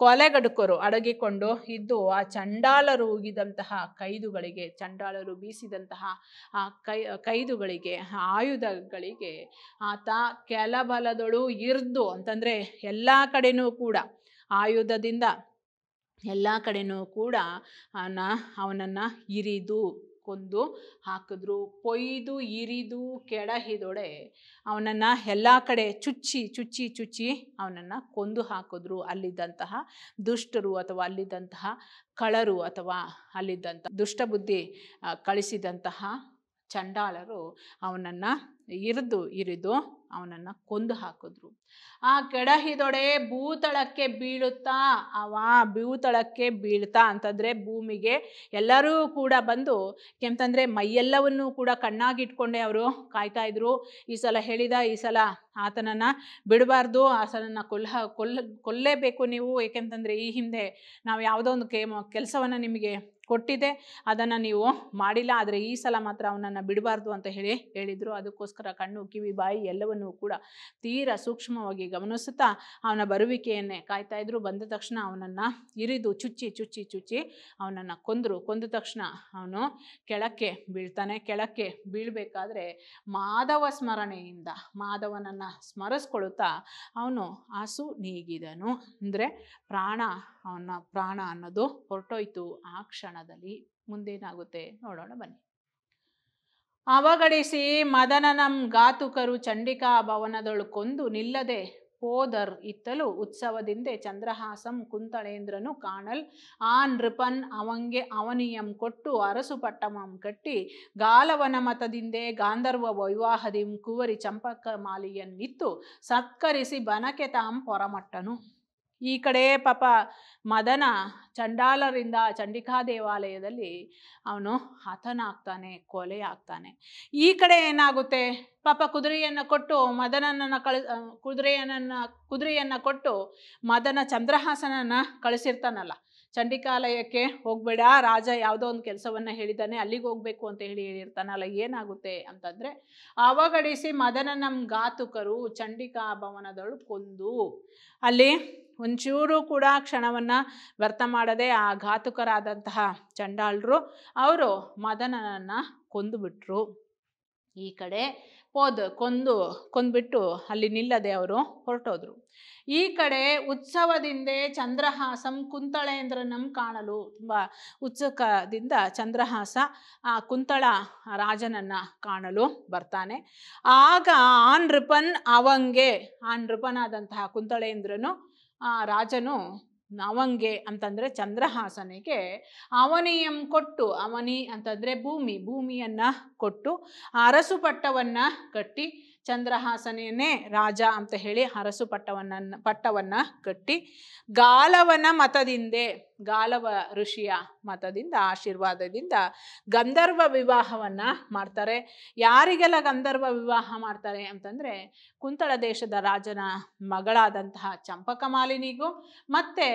ಕೊಲೆಗಡುಕರು ಅಡಗಿಕೊಂಡು ಇದ್ದು ಆ ಚಂಡಾಲರು ಉಗಿದಂತಹ ಕೈದುಗಳಿಗೆ ಚಂಡಾಲರು ಬೀಸಿದಂತಹ ಆ ಕೈ ಕೈದುಗಳಿಗೆ ಆಯುಧಗಳಿಗೆ ಆತ ಕೆಲಬಲದೊಳು ಇರ್ದು ಅಂತಂದರೆ ಎಲ್ಲ ಕಡೆಯೂ ಕೂಡ ಆಯುಧದಿಂದ ಎಲ್ಲ ಕಡೆಯೂ ಕೂಡ ಅವನ ಅವನನ್ನು ಇರಿದು ಕೊಂದು ಹಾಕಿದ್ರು. ಕೊಯ್ದು ಇರಿದು ಕೆಡಹಿದೊಡೆ ಅವನನ್ನು ಎಲ್ಲ ಕಡೆ ಚುಚ್ಚಿ ಚುಚ್ಚಿ ಚುಚ್ಚಿ ಅವನನ್ನು ಕೊಂದು ಹಾಕಿದ್ರು ಅಲ್ಲಿದ್ದಂತಹ ದುಷ್ಟರು ಅಥವಾ ಅಲ್ಲಿದ್ದಂತಹ ಕಳರು ಅಥವಾ ಅಲ್ಲಿದ್ದಂಥ ದುಷ್ಟಬುದ್ಧಿ ಕಳಿಸಿದಂತಹ ಚಂಡಾಲರು ಅವನನ್ನು ಇರಿದು ಇರಿದು ಅವನನ್ನು ಕೊಂದು ಹಾಕಿದ್ರು. ಆ ಕೆಡಹಿದೊಡೆ ಭೂತಳಕ್ಕೆ ಬೀಳುತ್ತಾ ಅವ ಭೂತಳಕ್ಕೆ ಬೀಳ್ತಾ ಅಂತಂದರೆ ಭೂಮಿಗೆ ಎಲ್ಲರೂ ಕೂಡ ಬಂದು ಕೆಂತಂದರೆ ಮೈಯೆಲ್ಲವನ್ನೂ ಕೂಡ ಕಣ್ಣಾಗಿಟ್ಕೊಂಡೆ ಅವರು ಕಾಯ್ತಾ ಇದ್ರು. ಈ ಸಲ ಹೇಳಿದ, ಈ ಸಲ ಆತನನ್ನು ಬಿಡಬಾರ್ದು, ಆತನನ್ನು ಕೊಲ್ಲ ಕೊಲ್ಲ ಕೊಲ್ಲೇಬೇಕು ನೀವು, ಏಕೆಂತಂದರೆ ಈ ಹಿಂದೆ ನಾವು ಯಾವುದೋ ಒಂದು ಕೇಮ ಕೆಲಸವನ್ನು ನಿಮಗೆ ಕೊಟ್ಟಿದೆ, ಅದನ್ನು ನೀವು ಮಾಡಿಲ್ಲ, ಆದರೆ ಈ ಸಲ ಮಾತ್ರ ಅವನನ್ನು ಬಿಡಬಾರ್ದು ಅಂತ ಹೇಳಿ ಹೇಳಿದರು. ಅದಕ್ಕೋಸ್ಕರ ಕಣ್ಣು ಕಿವಿ ಬಾಯಿ ಎಲ್ಲವನ್ನೂ ಕೂಡ ತೀರಾ ಸೂಕ್ಷ್ಮವಾಗಿ ಗಮನಿಸುತ್ತಾ ಅವನ ಬರುವಿಕೆಯನ್ನೇ ಕಾಯ್ತಾ ಇದ್ರು. ಬಂದ ತಕ್ಷಣ ಅವನನ್ನು ಇರಿದು ಚುಚ್ಚಿ ಚುಚ್ಚಿ ಚುಚ್ಚಿ ಅವನನ್ನು ಕೊಂದರು. ಕೊಂದ ತಕ್ಷಣ ಅವನು ಕೆಳಕ್ಕೆ ಬೀಳ್ತಾನೆ. ಕೆಳಕ್ಕೆ ಬೀಳಬೇಕಾದ್ರೆ ಮಾಧವ ಸ್ಮರಣೆಯಿಂದ ಮಾಧವನನ್ನು ಸ್ಮರಿಸ್ಕೊಳ್ಳುತ್ತಾ ಅವನು ಆಸು ನೀಗಿದನು. ಅಂದರೆ ಪ್ರಾಣ ಅವನ ಪ್ರಾಣ ಅನ್ನೋದು ಹೊರಟೋಯ್ತು ಆ ಕ್ಷಣದಲ್ಲಿ. ಮುಂದೇನಾಗುತ್ತೆ ನೋಡೋಣ ಬನ್ನಿ. ಅವಗಡಿಸಿ ಮದನನಂ ಘಾತುಕರು ಚಂಡಿಕಾ ಭವನದೊಳು ಕೊಂದು ನಿಲ್ಲದೆ ಹೋದರು ಇತ್ತಲು ಉತ್ಸವದಿಂದೆ ಚಂದ್ರಹಾಸಂ ಕುಂತಳೇಂದ್ರನು ಕಾಣಲ್ ಆ ನೃಪನ್ ಅವಂಗೆ ಅವನಿಯಂ ಕೊಟ್ಟು ಅರಸು ಪಟ್ಟಮಂ ಕಟ್ಟಿ ಗಾಲವನ ಮತದಿಂದೆ ಗಾಂಧರ್ವ ವೈವಾಹದಿಂ ಕುವರಿ ಚಂಪಕ ಮಾಲಿಯನ್ನಿತ್ತು ಸತ್ಕರಿಸಿ ಬನಕ್ಕೆ ತಾಂ ಹೊರಮಟ್ಟನು। ಈ ಕಡೆ ಪಾಪ ಮದನ ಚಂಡಾಲರಿಂದ ಚಂಡಿಕಾ ದೇವಾಲಯದಲ್ಲಿ ಅವನು ಹತನಾಗ್ತಾನೆ, ಕೊಲೆ ಆಗ್ತಾನೆ। ಈ ಕಡೆ ಏನಾಗುತ್ತೆ, ಪಾಪ ಕುದುರೆಯನ್ನು ಕೊಟ್ಟು ಮದನನನ್ನ ಕಳ ಕುದುರೆಯನ್ನ ಕುದುರೆಯನ್ನು ಕೊಟ್ಟು ಮದನ ಚಂದ್ರಹಾಸನನ್ನ ಕಳಿಸಿರ್ತಾನಲ್ಲ ಚಂಡಿಕಾಲಯಕ್ಕೆ, ಹೋಗಬೇಡ ರಾಜ ಯಾವುದೋ ಒಂದು ಕೆಲಸವನ್ನು ಹೇಳಿದ್ದಾನೆ ಅಲ್ಲಿಗೆ ಹೋಗಬೇಕು ಅಂತ ಹೇಳಿ ಹೇಳಿರ್ತಾನಲ್ಲ, ಏನಾಗುತ್ತೆ ಅಂತಂದರೆ ಅವಗಡಿಸಿ ಮದನ ನಮ್ಮ ಘಾತುಕರು ಚಂಡಿಕಾ ಭವನದಳು ಕೊಂದು, ಅಲ್ಲಿ ಒಂಚೂರು ಕೂಡ ಕ್ಷಣವನ್ನು ವ್ಯರ್ಥ ಮಾಡದೆ ಆ ಘಾತುಕರಾದಂತಹ ಚಂಡಾಳರು ಅವರು ಮದನನನ್ನು ಕೊಂದುಬಿಟ್ರು। ಈ ಕಡೆ ಹೋದ ಕೊಂದು ಕೊಂದುಬಿಟ್ಟು ಅಲ್ಲಿ ನಿಲ್ಲದೆ ಅವರು ಹೊರಟೋದ್ರು। ಈ ಕಡೆ ಉತ್ಸವದಿಂದೇ ಚಂದ್ರಹಾಸಂ ಕುಂತಳೇಂದ್ರನಂ ಕಾಣಲು, ತುಂಬ ಉತ್ಸುಕದಿಂದ ಚಂದ್ರಹಾಸ ಆ ಕುಂತಳ ರಾಜನನ್ನು ಕಾಣಲು ಬರ್ತಾನೆ। ಆಗ ಆ ನೃಪನ್ ಅವಂಗೆ, ಆ ನೃಪನಾದಂತಹ ಕುಂತಳೇಂದ್ರನು ಆ ರಾಜನು ಅವಂಗೆ ಅಂತಂದರೆ ಚಂದ್ರಹಾಸನಿಗೆ ಅವನಿಯಂ ಕೊಟ್ಟು, ಅವನಿ ಅಂತಂದರೆ ಭೂಮಿ, ಭೂಮಿಯನ್ನು ಕೊಟ್ಟು ಅರಸು ಪಟ್ಟವನ್ನು ಕಟ್ಟಿ ಚಂದ್ರಹಾಸನೇ ರಾಜ ಅಂತ ಹೇಳಿ ಅರಸು ಪಟ್ಟವನ್ನು ಪಟ್ಟವನ್ನು ಕಟ್ಟಿ ಗಾಲವನ ಮತದಿಂದೆ, ಗಾಲವ ಋಷಿಯ ಮತದಿಂದ ಆಶೀರ್ವಾದದಿಂದ ಗಂಧರ್ವ ವಿವಾಹವನ್ನು ಮಾಡ್ತಾರೆ। ಯಾರಿಗೆಲ್ಲ ಗಂಧರ್ವ ವಿವಾಹ ಮಾಡ್ತಾರೆ ಅಂತಂದರೆ ಕುಂತಳ ದೇಶದ ರಾಜನ ಮಗಳಾದಂತಹ ಚಂಪಕಮಾಲಿನಿಗೂ ಮತ್ತು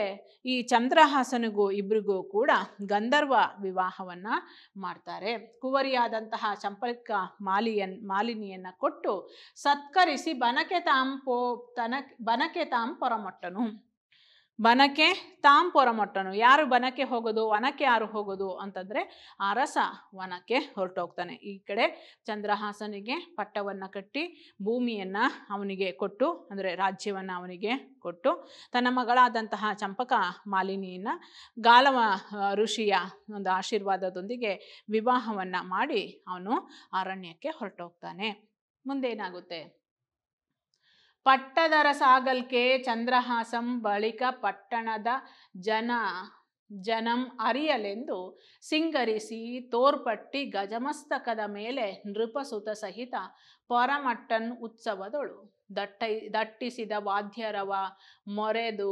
ಈ ಚಂದ್ರಹಾಸನಿಗೂ ಇಬ್ಬರಿಗೂ ಕೂಡ ಗಂಧರ್ವ ವಿವಾಹವನ್ನು ಮಾಡ್ತಾರೆ। ಕುವರಿಯಾದಂತಹ ಚಂಪಕ ಮಾಲಿಯನ್ ಮಾಲಿನಿಯನ್ನು ಕೊಟ್ಟು ಸತ್ಕರಿಸಿ ಬನಕ್ಕೆ ತಾಂ ಪೋ ತನಕ್ ಬನಕ್ಕೆ ತಾಂ ಪೊರಮಟ್ಟನು, ಬನಕ್ಕೆ ತಾಂ ಪೊರಮಟ್ಟನು। ಯಾರು ಬನಕ್ಕೆ ಹೋಗೋದು, ವನಕ್ಕೆ ಯಾರು ಹೋಗೋದು ಅಂತಂದರೆ ಅರಸ ವನಕ್ಕೆ ಹೊರಟೋಗ್ತಾನೆ। ಈ ಕಡೆ ಚಂದ್ರಹಾಸನಿಗೆ ಪಟ್ಟವನ್ನು ಕಟ್ಟಿ ಭೂಮಿಯನ್ನು ಅವನಿಗೆ ಕೊಟ್ಟು, ಅಂದರೆ ರಾಜ್ಯವನ್ನು ಅವನಿಗೆ ಕೊಟ್ಟು, ತನ್ನ ಮಗಳಾದಂತಹ ಚಂಪಕ ಮಾಲಿನಿಯನ್ನು ಗಾಲವ ಋಷಿಯ ಒಂದು ಆಶೀರ್ವಾದದೊಂದಿಗೆ ವಿವಾಹವನ್ನು ಮಾಡಿ ಅವನು ಅರಣ್ಯಕ್ಕೆ ಹೊರಟೋಗ್ತಾನೆ। ಮುಂದೇನಾಗುತ್ತೆ, ಪಟ್ಟದರ ಸಾಗಲ್ಕೆ ಚಂದ್ರಹಾಸಂ ಬಳಿಕ ಪಟ್ಟಣದ ಜನ ಜನಂ ಅರಿಯಲೆಂದು ಸಿಂಗರಿಸಿ ತೋರ್ಪಟ್ಟಿ ಗಜಮಸ್ತಕದ ಮೇಲೆ ನೃಪಸುತ ಸಹಿತ ಪೊರಮಟ್ಟನ್ ಉತ್ಸವದೊಳು ದಟ್ಟೈ ದಟ್ಟಿಸಿದ ವಾದ್ಯರವ ಮೊರೆದು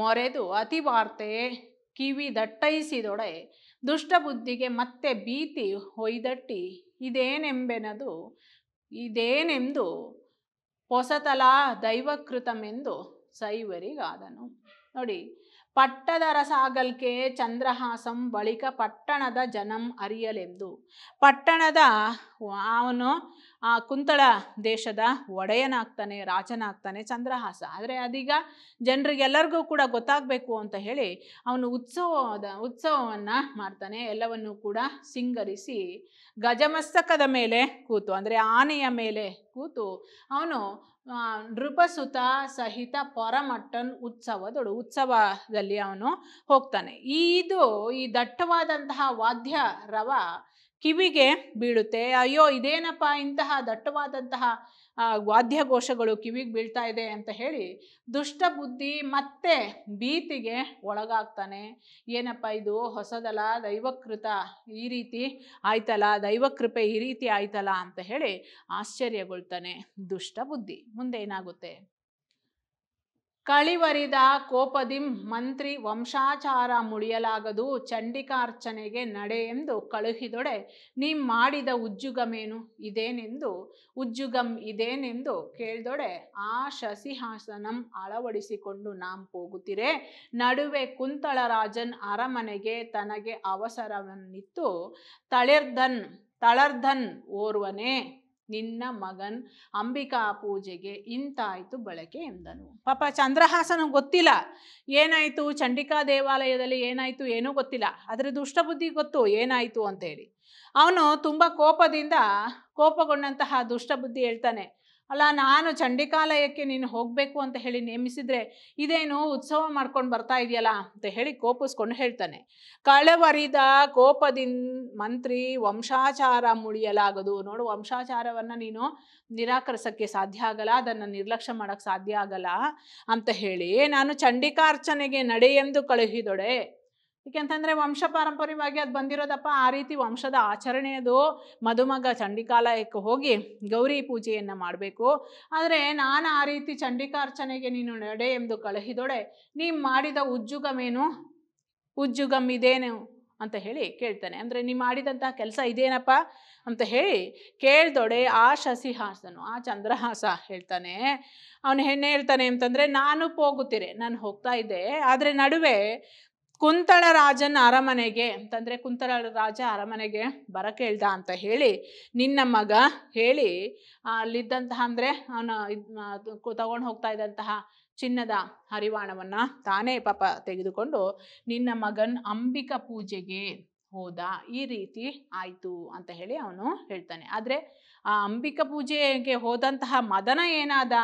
ಮೊರೆದು ಅತಿವಾರ್ತೆ ಕಿವಿ ದಟ್ಟೈಸಿದೊಡೆ ದುಷ್ಟಬುದ್ಧಿಗೆ ಮತ್ತೆ ಭೀತಿ ಹೊಯ್ದಟ್ಟಿ ಇದೇನೆಂಬೆನದು ಇದೇನೆಂದು ಹೊಸತಲಾ ದೈವಕೃತಮೆಂದು ಸೈವರಿಗಾದನು। ನೋಡಿ, ಪಟ್ಟದರ ಸಾಗಲ್ಕೆ ಚಂದ್ರಹಾಸಂ ಬಳಿಕ ಪಟ್ಟಣದ ಜನಂ ಅರಿಯಲೆಂದು, ಪಟ್ಟಣದ ಅವನು ಆ ಕುಂತಳ ದೇಶದ ಒಡೆಯನಾಗ್ತಾನೆ, ರಾಜನಾಗ್ತಾನೆ ಚಂದ್ರಹಾಸ। ಆದರೆ ಅದೀಗ ಜನರಿಗೆಲ್ಲರಿಗೂ ಕೂಡ ಗೊತ್ತಾಗಬೇಕು ಅಂತ ಹೇಳಿ ಅವನು ಉತ್ಸವದ ಉತ್ಸವವನ್ನು ಮಾಡ್ತಾನೆ। ಎಲ್ಲವನ್ನೂ ಕೂಡ ಸಿಂಗರಿಸಿ ಗಜಮಸ್ತಕದ ಮೇಲೆ ಕೂತು, ಅಂದರೆ ಆನೆಯ ಮೇಲೆ ಕೂತು ಅವನು ನೃಪಸುತ ಸಹಿತ ಪೊರಮಟ್ಟನ್ ಉತ್ಸವದೊಳು ಉತ್ಸವದಲ್ಲಿ ಅವನು ಹೋಗ್ತಾನೆ। ಇದು ಈ ದಟ್ಟವಾದಂತಹ ವಾದ್ಯ ರವ ಕಿವಿಗೆ ಬೀಳುತ್ತೆ, ಅಯ್ಯೋ ಇದೇನಪ್ಪ ಇಂತಹ ದಟ್ಟವಾದಂತಹ ವಾದ್ಯಘೋಷಗಳು ಕಿವಿಗೆ ಬೀಳ್ತಾ ಇದೆ ಅಂತ ಹೇಳಿ ದುಷ್ಟಬುದ್ಧಿ ಮತ್ತೆ ಭೀತಿಗೆ ಒಳಗಾಗ್ತಾನೆ। ಏನಪ್ಪ ಇದು ಹೊಸದಲ್ಲ, ದೈವಕೃತ ಈ ರೀತಿ ಆಯ್ತಲ್ಲ, ದೈವಕೃಪೆ ಈ ರೀತಿ ಆಯ್ತಲ್ಲ ಅಂತ ಹೇಳಿ ಆಶ್ಚರ್ಯಗೊಳ್ತಾನೆ ದುಷ್ಟಬುದ್ಧಿ। ಮುಂದೆ ಏನಾಗುತ್ತೆ, ಕಳಿವರಿದ ಕೋಪದಿಂ ಮಂತ್ರಿ ವಂಶಾಚಾರ ಮುಳಿಯಲಾಗದು ಚಂಡಿಕಾರ್ಚನೆಗೆ ನಡೆ ಎಂದು ಕಳುಹಿದೊಡೆ ನೀ ಮಾಡಿದ ಉಜ್ಜುಗಮೇನು ಇದೇನೆಂದು ಉಜ್ಜುಗಂ ಇದೇನೆಂದು ಕೇಳ್ದೊಡೆ ಆ ಶಶಿಹಾಸನಂ ಅಳವಡಿಸಿಕೊಂಡು ನಾಂ ಹೋಗುತ್ತಿರೆ ನಡುವೆ ಕುಂತಳರಾಜನ್ ಅರಮನೆಗೆ ತನಗೆ ಅವಸರವನ್ನಿತ್ತು ತಳಿರ್ಧನ್ ತಳರ್ಧನ್ ಓರ್ವನೇ ನಿನ್ನ ಮಗನ್ ಅಂಬಿಕಾ ಪೂಜೆಗೆ ಇಂತಾಯಿತು ಬಳಕೆ ಎಂದನು। ಪಾಪ ಚಂದ್ರಹಾಸನ ಗೊತ್ತಿಲ್ಲ ಏನಾಯಿತು, ಚಂಡಿಕಾ ದೇವಾಲಯದಲ್ಲಿ ಏನಾಯಿತು ಏನೂ ಗೊತ್ತಿಲ್ಲ, ಆದರೆ ದುಷ್ಟಬುದ್ಧಿ ಗೊತ್ತು ಏನಾಯಿತು ಅಂತೇಳಿ। ಅವನು ತುಂಬ ಕೋಪದಿಂದ ಕೋಪಗೊಂಡಂತಹ ದುಷ್ಟಬುದ್ಧಿ ಹೇಳ್ತಾನೆ, ಅಲ್ಲ ನಾನು ಚಂಡಿಕಾಲಯಕ್ಕೆ ನೀನು ಹೋಗಬೇಕು ಅಂತ ಹೇಳಿ ನೇಮಿಸಿದ್ರೆ ಇದೇನು ಉತ್ಸವ ಮಾಡ್ಕೊಂಡು ಬರ್ತಾ ಇದೆಯಲ್ಲ ಅಂತ ಹೇಳಿ ಕೋಪಿಸ್ಕೊಂಡು ಹೇಳ್ತಾನೆ. ಕಳವರಿದ ಕೋಪದಿಂದ ಮಂತ್ರಿ ವಂಶಾಚಾರ ಮುಳಿಯಲಾಗದು. ನೋಡು, ವಂಶಾಚಾರವನ್ನು ನೀನು ನಿರಾಕರಿಸೋಕ್ಕೆ ಸಾಧ್ಯ ಆಗಲ್ಲ, ಅದನ್ನು ನಿರ್ಲಕ್ಷ್ಯ ಮಾಡೋಕ್ಕೆ ಸಾಧ್ಯ ಆಗಲ್ಲ ಅಂತ ಹೇಳಿ ನಾನು ಚಂಡಿಕಾರ್ಚನೆಗೆ ನಡೆಯೆಂದು ಕಳುಹಿದೊಡೆ. ಏಕೆಂತಂದರೆ ವಂಶ ಪಾರಂಪರ್ಯವಾಗಿ ಅದು ಬಂದಿರೋದಪ್ಪ, ಆ ರೀತಿ ವಂಶದ ಆಚರಣೆಯದು. ಮದುಮಗ ಚಂಡಿಕಾಲಯಕ್ಕೆ ಹೋಗಿ ಗೌರಿ ಪೂಜೆಯನ್ನು ಮಾಡಬೇಕು. ಆದರೆ ನಾನು ಆ ರೀತಿ ಚಂಡಿಕಾರ್ಚನೆಗೆ ನೀನು ನಡೆ ಎಂದು ಕಳುಹಿದೊಡೆ, ನೀ ಮಾಡಿದ ಉಜ್ಜುಗಮೇನು, ಉಜ್ಜುಗಮ್ಮಿದೇನು ಅಂತ ಹೇಳಿ ಕೇಳ್ತಾನೆ. ಅಂದರೆ ನೀ ಮಾಡಿದಂತಹ ಕೆಲಸ ಇದೇನಪ್ಪ ಅಂತ ಹೇಳಿ ಕೇಳ್ದೊಡೆ ಆ ಶಶಿಹಾಸನು, ಆ ಚಂದ್ರಹಾಸ ಹೇಳ್ತಾನೆ. ಅವನು ಹೆಣ್ಣೆ ಹೇಳ್ತಾನೆ ಅಂತಂದರೆ, ನಾನು ಹೋಗುತ್ತೀರೆ, ನಾನು ಹೋಗ್ತಾ ಇದ್ದೆ, ಆದರೆ ನಡುವೆ ಕುಂತಳ ರಾಜನ ಅರಮನೆಗೆ ಅಂತಂದರೆ ಕುಂತಳ ರಾಜ ಅರಮನೆಗೆ ಬರಕ್ಕೆ ಹೇಳ್ದ ಅಂತ ಹೇಳಿ ನಿನ್ನ ಮಗ ಹೇಳಿ ಅಲ್ಲಿದ್ದಂತಹ ಅಂದರೆ ಅವನು ತಗೊಂಡು ಹೋಗ್ತಾ ಇದ್ದಂತಹ ಚಿನ್ನದ ಹರಿವಾಣವನ್ನು ತಾನೇ ಪಾಪ ತೆಗೆದುಕೊಂಡು ನಿನ್ನ ಮಗನ್ ಅಂಬಿಕಾ ಪೂಜೆಗೆ ಹೋದ, ಈ ರೀತಿ ಆಯಿತು ಅಂತ ಹೇಳಿ ಅವನು ಹೇಳ್ತಾನೆ. ಆದರೆ ಆ ಅಂಬಿಕಾ ಪೂಜೆಗೆ ಹೋದಂತಹ ಮದನ ಏನಾದ,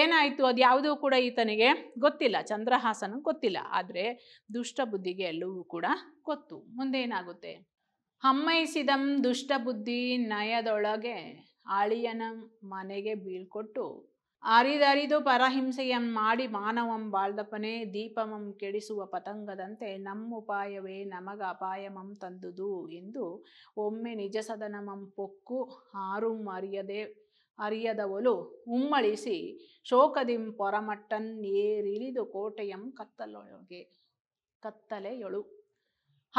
ಏನಾಯಿತು, ಅದು ಯಾವುದೂ ಕೂಡ ಈತನಿಗೆ ಗೊತ್ತಿಲ್ಲ, ಚಂದ್ರಹಾಸನ ಗೊತ್ತಿಲ್ಲ. ಆದರೆ ದುಷ್ಟ ಬುದ್ಧಿಗೆ ಎಲ್ಲವೂ ಕೂಡ ಗೊತ್ತು. ಮುಂದೇನಾಗುತ್ತೆ? ಹಮ್ಮೈಸಿದಂ ದುಷ್ಟ ಬುದ್ಧಿ ನಯದೊಳಗೆ ಆಳಿಯನ ಮನೆಗೆ ಬೀಳ್ಕೊಟ್ಟು ಅರಿದರಿದು ಪರಹಿಂಸೆಯನ್ ಮಾಡಿ ಮಾನವಂ ಬಾಳ್ದಪ್ಪನೇ ದೀಪಮಂ ಕೆಡಿಸುವ ಪತಂಗದಂತೆ ನಮ್ಮುಪಾಯವೇ ನಮಗ ಅಪಾಯಮಂ ತಂದುದು ಎಂದು ಒಮ್ಮೆ ನಿಜ ಸದನಮಂ ಪೊಕ್ಕು ಹಾರು ಅರಿಯದೆ ಅರಿಯದವಳು ಉಮ್ಮಳಿಸಿ ಶೋಕದಿಂ ಪೊರಮಟ್ಟನ್ ಏರಿಳಿದು ಕೋಟೆಯಂ ಕತ್ತಲೊಳಗೆ ಕತ್ತಲೆಯೊಳು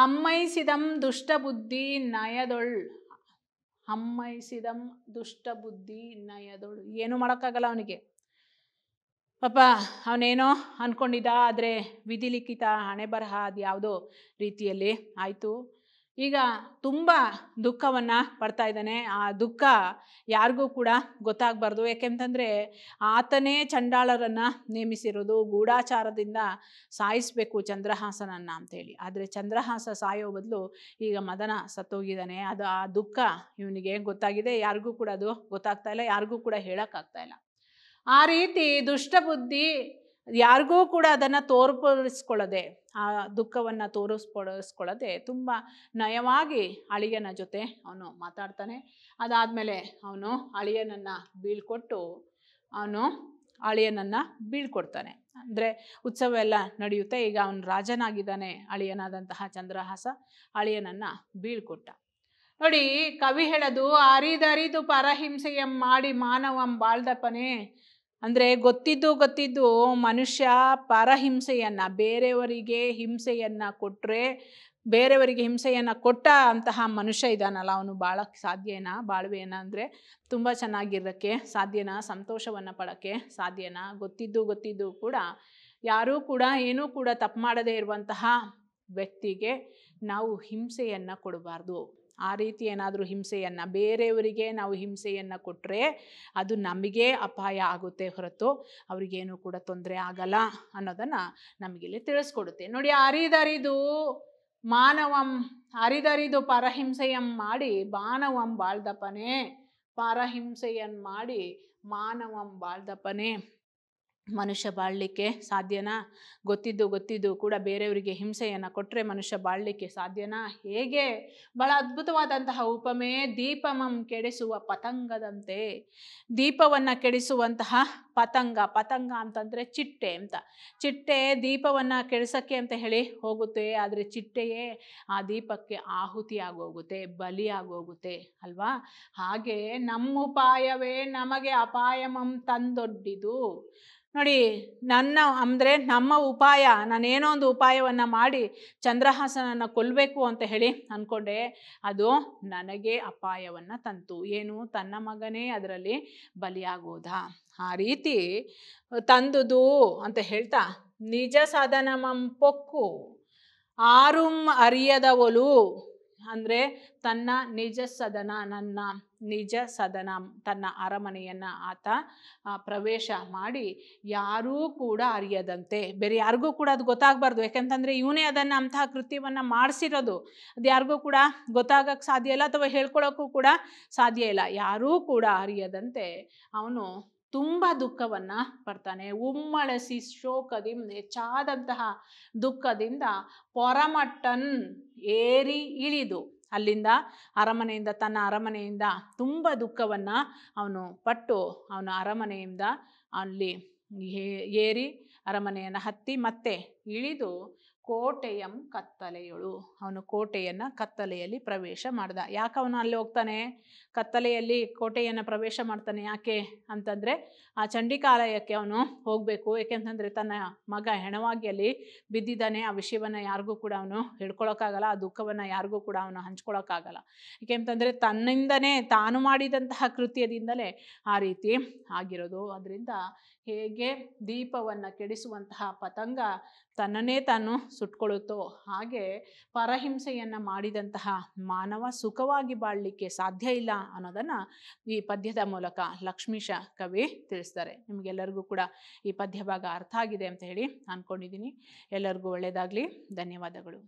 ಹಮ್ಮೈಸಿದಂ ದುಷ್ಟಬುದ್ಧಿ ನಯದೊಳ್ ಹಮ್ಮೈಸಿದಂ ದುಷ್ಟಬುದ್ಧಿ ನಯದೊಳು ಏನೂ ಮಾಡೋಕ್ಕಾಗಲ್ಲ ಅವನಿಗೆ. ಪಾಪ ಅವನೇನೋ ಅಂದ್ಕೊಂಡಿದ್ದ, ಆದರೆ ವಿಧಿಲಿಖಿತ ಹಣೆ ಬರಹ ಅದು ಯಾವುದೋ ರೀತಿಯಲ್ಲಿ ಆಯಿತು. ಈಗ ತುಂಬ ದುಃಖವನ್ನು ಪಡ್ತಾ ಇದ್ದಾನೆ. ಆ ದುಃಖ ಯಾರಿಗೂ ಕೂಡ ಗೊತ್ತಾಗಬಾರ್ದು. ಯಾಕೆಂತಂದರೆ ಆತನೇ ಚಂಡಾಳರನ್ನು ನೇಮಿಸಿರೋದು, ಗೂಢಾಚಾರದಿಂದ ಸಾಯಿಸಬೇಕು ಚಂದ್ರಹಾಸನನ್ನು ಅಂಥೇಳಿ. ಆದರೆ ಚಂದ್ರಹಾಸ ಸಾಯೋ ಬದಲು ಈಗ ಮದನ ಸತ್ತೋಗಿದ್ದಾನೆ. ಅದು ಆ ದುಃಖ ಇವನಿಗೆ ಗೊತ್ತಾಗಿದೆ, ಯಾರಿಗೂ ಕೂಡ ಅದು ಗೊತ್ತಾಗ್ತಾ ಇಲ್ಲ, ಯಾರಿಗೂ ಕೂಡ ಹೇಳೋಕ್ಕಾಗ್ತಾ ಇಲ್ಲ. ಆ ರೀತಿ ದುಷ್ಟಬುದ್ಧಿ ಯಾರಿಗೂ ಕೂಡ ಅದನ್ನು ತೋರ್ಪಡಿಸ್ಕೊಳ್ಳದೆ, ಆ ದುಃಖವನ್ನು ತೋರಿಸ್ಪಡಿಸ್ಕೊಳ್ಳದೆ ತುಂಬ ನಯವಾಗಿ ಅಳಿಯನ ಜೊತೆ ಅವನು ಮಾತಾಡ್ತಾನೆ. ಅದಾದಮೇಲೆ ಅವನು ಅಳಿಯನನ್ನು ಬೀಳ್ಕೊಟ್ಟು ಅವನು ಅಳಿಯನನ್ನು ಬೀಳ್ಕೊಡ್ತಾನೆ. ಅಂದರೆ ಉತ್ಸವ ಎಲ್ಲ ನಡೆಯುತ್ತೆ. ಈಗ ಅವನು ರಾಜನಾಗಿದ್ದಾನೆ, ಅಳಿಯನಾದಂತಹ ಚಂದ್ರಹಾಸ ಅಳಿಯನನ್ನು ಬೀಳ್ಕೊಟ್ಟ. ನೋಡಿ, ಕವಿ ಹೇಳೋದು ಅರಿದರಿದು ಪರಹಿಂಸೆಯಂ ಮಾಡಿ ಮಾನವಂ ಬಾಳ್ದಪ್ಪನೇ. ಅಂದರೆ ಗೊತ್ತಿದ್ದು ಗೊತ್ತಿದ್ದು ಮನುಷ್ಯ ಪರಹಿಂಸೆಯನ್ನು, ಬೇರೆಯವರಿಗೆ ಹಿಂಸೆಯನ್ನು ಕೊಟ್ಟರೆ, ಬೇರೆಯವರಿಗೆ ಹಿಂಸೆಯನ್ನು ಕೊಟ್ಟ ಅಂತಹ ಮನುಷ್ಯ ಇದ್ದಾನಲ್ಲ, ಅವನು ಬಾಳಕ್ಕೆ ಸಾಧ್ಯನಾ, ಬಾಳ್ವೇನಾ? ಅಂದರೆ ತುಂಬ ಚೆನ್ನಾಗಿರೋಕ್ಕೆ ಸಾಧ್ಯನಾ, ಸಂತೋಷವನ್ನು ಪಡೋಕ್ಕೆ ಸಾಧ್ಯನಾ? ಗೊತ್ತಿದ್ದು ಗೊತ್ತಿದ್ದು ಕೂಡ ಯಾರೂ ಕೂಡ ಏನೂ ಕೂಡ ತಪ್ಪು ಮಾಡದೇ ಇರುವಂತಹ ವ್ಯಕ್ತಿಗೆ ನಾವು ಹಿಂಸೆಯನ್ನು ಕೊಡಬಾರ್ದು. ಆ ರೀತಿ ಏನಾದರೂ ಹಿಂಸೆಯನ್ನು, ಬೇರೆಯವರಿಗೆ ನಾವು ಹಿಂಸೆಯನ್ನು ಕೊಟ್ಟರೆ ಅದು ನಮಗೆ ಅಪಾಯ ಆಗುತ್ತೆ ಹೊರತು ಅವರಿಗೇನೂ ಕೂಡ ತೊಂದರೆ ಆಗಲ್ಲ ಅನ್ನೋದನ್ನು ನಮಗಿಲ್ಲಿ ತಿಳಿಸ್ಕೊಡುತ್ತೆ. ನೋಡಿ, ಅರಿದರಿದು ಮಾನವಂ ಅರಿದರಿದು ಪರಹಿಂಸೆಯಂ ಮಾಡಿ ಮಾನವಂ ಬಾಳ್ದಪ್ಪನೇ, ಪರಹಿಂಸೆಯನ್ನು ಮಾಡಿ ಮಾನವಂ ಬಾಳ್ದಪ್ಪನೇ. ಮನುಷ್ಯ ಬಾಳಲಿಕ್ಕೆ ಸಾಧ್ಯನಾ? ಗೊತ್ತಿದ್ದು ಗೊತ್ತಿದ್ದು ಕೂಡ ಬೇರೆಯವರಿಗೆ ಹಿಂಸೆಯನ್ನು ಕೊಟ್ಟರೆ ಮನುಷ್ಯ ಬಾಳಲಿಕ್ಕೆ ಸಾಧ್ಯನಾ? ಹೇಗೆ? ಭಾಳ ಅದ್ಭುತವಾದಂತಹ ಉಪಮೆ. ದೀಪಮಂ ಕೆಡಿಸುವ ಪತಂಗದಂತೆ, ದೀಪವನ್ನು ಕೆಡಿಸುವಂತಹ ಪತಂಗ. ಪತಂಗ ಅಂತಂದರೆ ಚಿಟ್ಟೆ ಅಂತ. ಚಿಟ್ಟೆ ದೀಪವನ್ನು ಕೆಡಿಸೋಕ್ಕೆ ಅಂತ ಹೇಳಿ ಹೋಗುತ್ತೆ, ಆದರೆ ಚಿಟ್ಟೆಯೇ ಆ ದೀಪಕ್ಕೆ ಆಹುತಿ ಆಗೋಗುತ್ತೆ, ಬಲಿ ಆಗೋಗುತ್ತೆ ಅಲ್ವಾ? ಹಾಗೆ ನಮ್ಮುಪಾಯವೇ ನಮಗೆ ಅಪಾಯಮಂ ತಂದೊಡ್ಡಿದು. ನೋಡಿ, ನನ್ನ ಅಂದರೆ ನಮ್ಮ ಉಪಾಯ, ನಾನೇನೋ ಒಂದು ಉಪಾಯವನ್ನು ಮಾಡಿ ಚಂದ್ರಹಾಸನನ್ನು ಕೊಲ್ಲಬೇಕು ಅಂತ ಹೇಳಿ ಅಂದ್ಕೊಂಡೆ, ಅದು ನನಗೆ ಅಪಾಯವನ್ನು ತಂತು. ಏನು? ತನ್ನ ಮಗನೇ ಅದರಲ್ಲಿ ಬಲಿಯಾಗೋದ, ಆ ರೀತಿ ತಂದುದು ಅಂತ ಹೇಳ್ತಾ ನಿಜ ಸದನಮಂ ಪೊಕ್ಕು ಆರುಂ ಅರಿಯದವಳು ಅಂದ್ರೆ ತನ್ನ ನಿಜ ಸದನ ನನ್ನ ನಿಜ ಸದನ ತನ್ನ ಅರಮನೆಯನ್ನು ಆತ ಪ್ರವೇಶ ಮಾಡಿ ಯಾರೂ ಕೂಡ ಅರಿಯದಂತೆ ಬೇರೆ ಯಾರಿಗೂ ಕೂಡ ಅದು ಗೊತ್ತಾಗಬಾರ್ದು. ಯಾಕೆಂತಂದರೆ ಇವನೇ ಅದನ್ನು ಅಂತಹ ಕೃತ್ಯವನ್ನು ಮಾಡಿಸಿರೋದು. ಅದು ಯಾರಿಗೂ ಕೂಡ ಗೊತ್ತಾಗಕ್ಕೆ ಸಾಧ್ಯ ಇಲ್ಲ ಅಥವಾ ಹೇಳ್ಕೊಳ್ಳೋಕ್ಕೂ ಕೂಡ ಸಾಧ್ಯ ಇಲ್ಲ. ಯಾರೂ ಕೂಡ ಅರಿಯದಂತೆ ಅವನು ತುಂಬ ದುಃಖವನ್ನು ಪಡ್ತಾನೆ. ಉಮ್ಮಳಸಿ ಶೋಕದಿಂದ ಹೆಚ್ಚಾದಂತಹ ದುಃಖದಿಂದ ಪೊರಮಟ್ಟನ್ ಏರಿ ಇಳಿದು ಅಲ್ಲಿಂದ ಅರಮನೆಯಿಂದ ತನ್ನ ಅರಮನೆಯಿಂದ ತುಂಬ ದುಃಖವನ್ನು ಅವನು ಪಟ್ಟು ಅವನ ಅರಮನೆಯಿಂದ ಅಲ್ಲಿ ಏರಿ ಅರಮನೆಯನ್ನು ಹತ್ತಿ ಮತ್ತೆ ಇಳಿದು ಕೋಟೆಯಂ ಕತ್ತಲೆಯಳು ಅವನು ಕೋಟೆಯನ್ನು ಕತ್ತಲೆಯಲ್ಲಿ ಪ್ರವೇಶ ಮಾಡ್ದ. ಯಾಕೆ ಅವನು ಅಲ್ಲಿ ಹೋಗ್ತಾನೆ ಕತ್ತಲೆಯಲ್ಲಿ ಕೋಟೆಯನ್ನು ಪ್ರವೇಶ ಮಾಡ್ತಾನೆ ಯಾಕೆ ಅಂತಂದರೆ ಆ ಚಂಡಿಕಾಲಯಕ್ಕೆ ಅವನು ಹೋಗಬೇಕು. ಏಕೆಂತಂದರೆ ತನ್ನ ಮಗ ಹೆಣವಾಗಿಯಲ್ಲಿ ಬಿದ್ದಿದ್ದಾನೆ. ಆ ವಿಷಯವನ್ನು ಯಾರಿಗೂ ಕೂಡ ಅವನು ಹೇಳ್ಕೊಳಕ್ಕಾಗಲ್ಲ, ಆ ದುಃಖವನ್ನು ಯಾರಿಗೂ ಕೂಡ ಅವನು ಹಂಚ್ಕೊಳಕ್ಕಾಗಲ್ಲ. ಏಕೆಂತಂದರೆ ತನ್ನಿಂದನೇ ತಾನು ಮಾಡಿದಂತಹ ಕೃತ್ಯದಿಂದಲೇ ಆ ರೀತಿ ಆಗಿರೋದು. ಅದರಿಂದ ಹೇಗೆ ದೀಪವನ್ನು ಕೆಡಿಸುವಂತಹ ಪತಂಗ ತನ್ನನ್ನೇ ತಾನು ಸುಟ್ಕೊಳ್ಳುತ್ತೋ ಹಾಗೆ ಪರಹಿಂಸೆಯನ್ನು ಮಾಡಿದಂತಹ ಮಾನವ ಸುಖವಾಗಿ ಬಾಳಲಿಕ್ಕೆ ಸಾಧ್ಯ ಇಲ್ಲ ಅನ್ನೋದನ್ನು ಈ ಪದ್ಯದ ಮೂಲಕ ಲಕ್ಷ್ಮೀಶ ಕವಿ ತಿಳಿಸ್ತಾರೆ. ನಿಮಗೆಲ್ಲರಿಗೂ ಕೂಡ ಈ ಪದ್ಯ ಭಾಗ ಅರ್ಥ ಆಗಿದೆ ಅಂತ ಹೇಳಿ ಅಂದ್ಕೊಂಡಿದ್ದೀನಿ. ಎಲ್ಲರಿಗೂ ಒಳ್ಳೆಯದಾಗಲಿ. ಧನ್ಯವಾದಗಳು.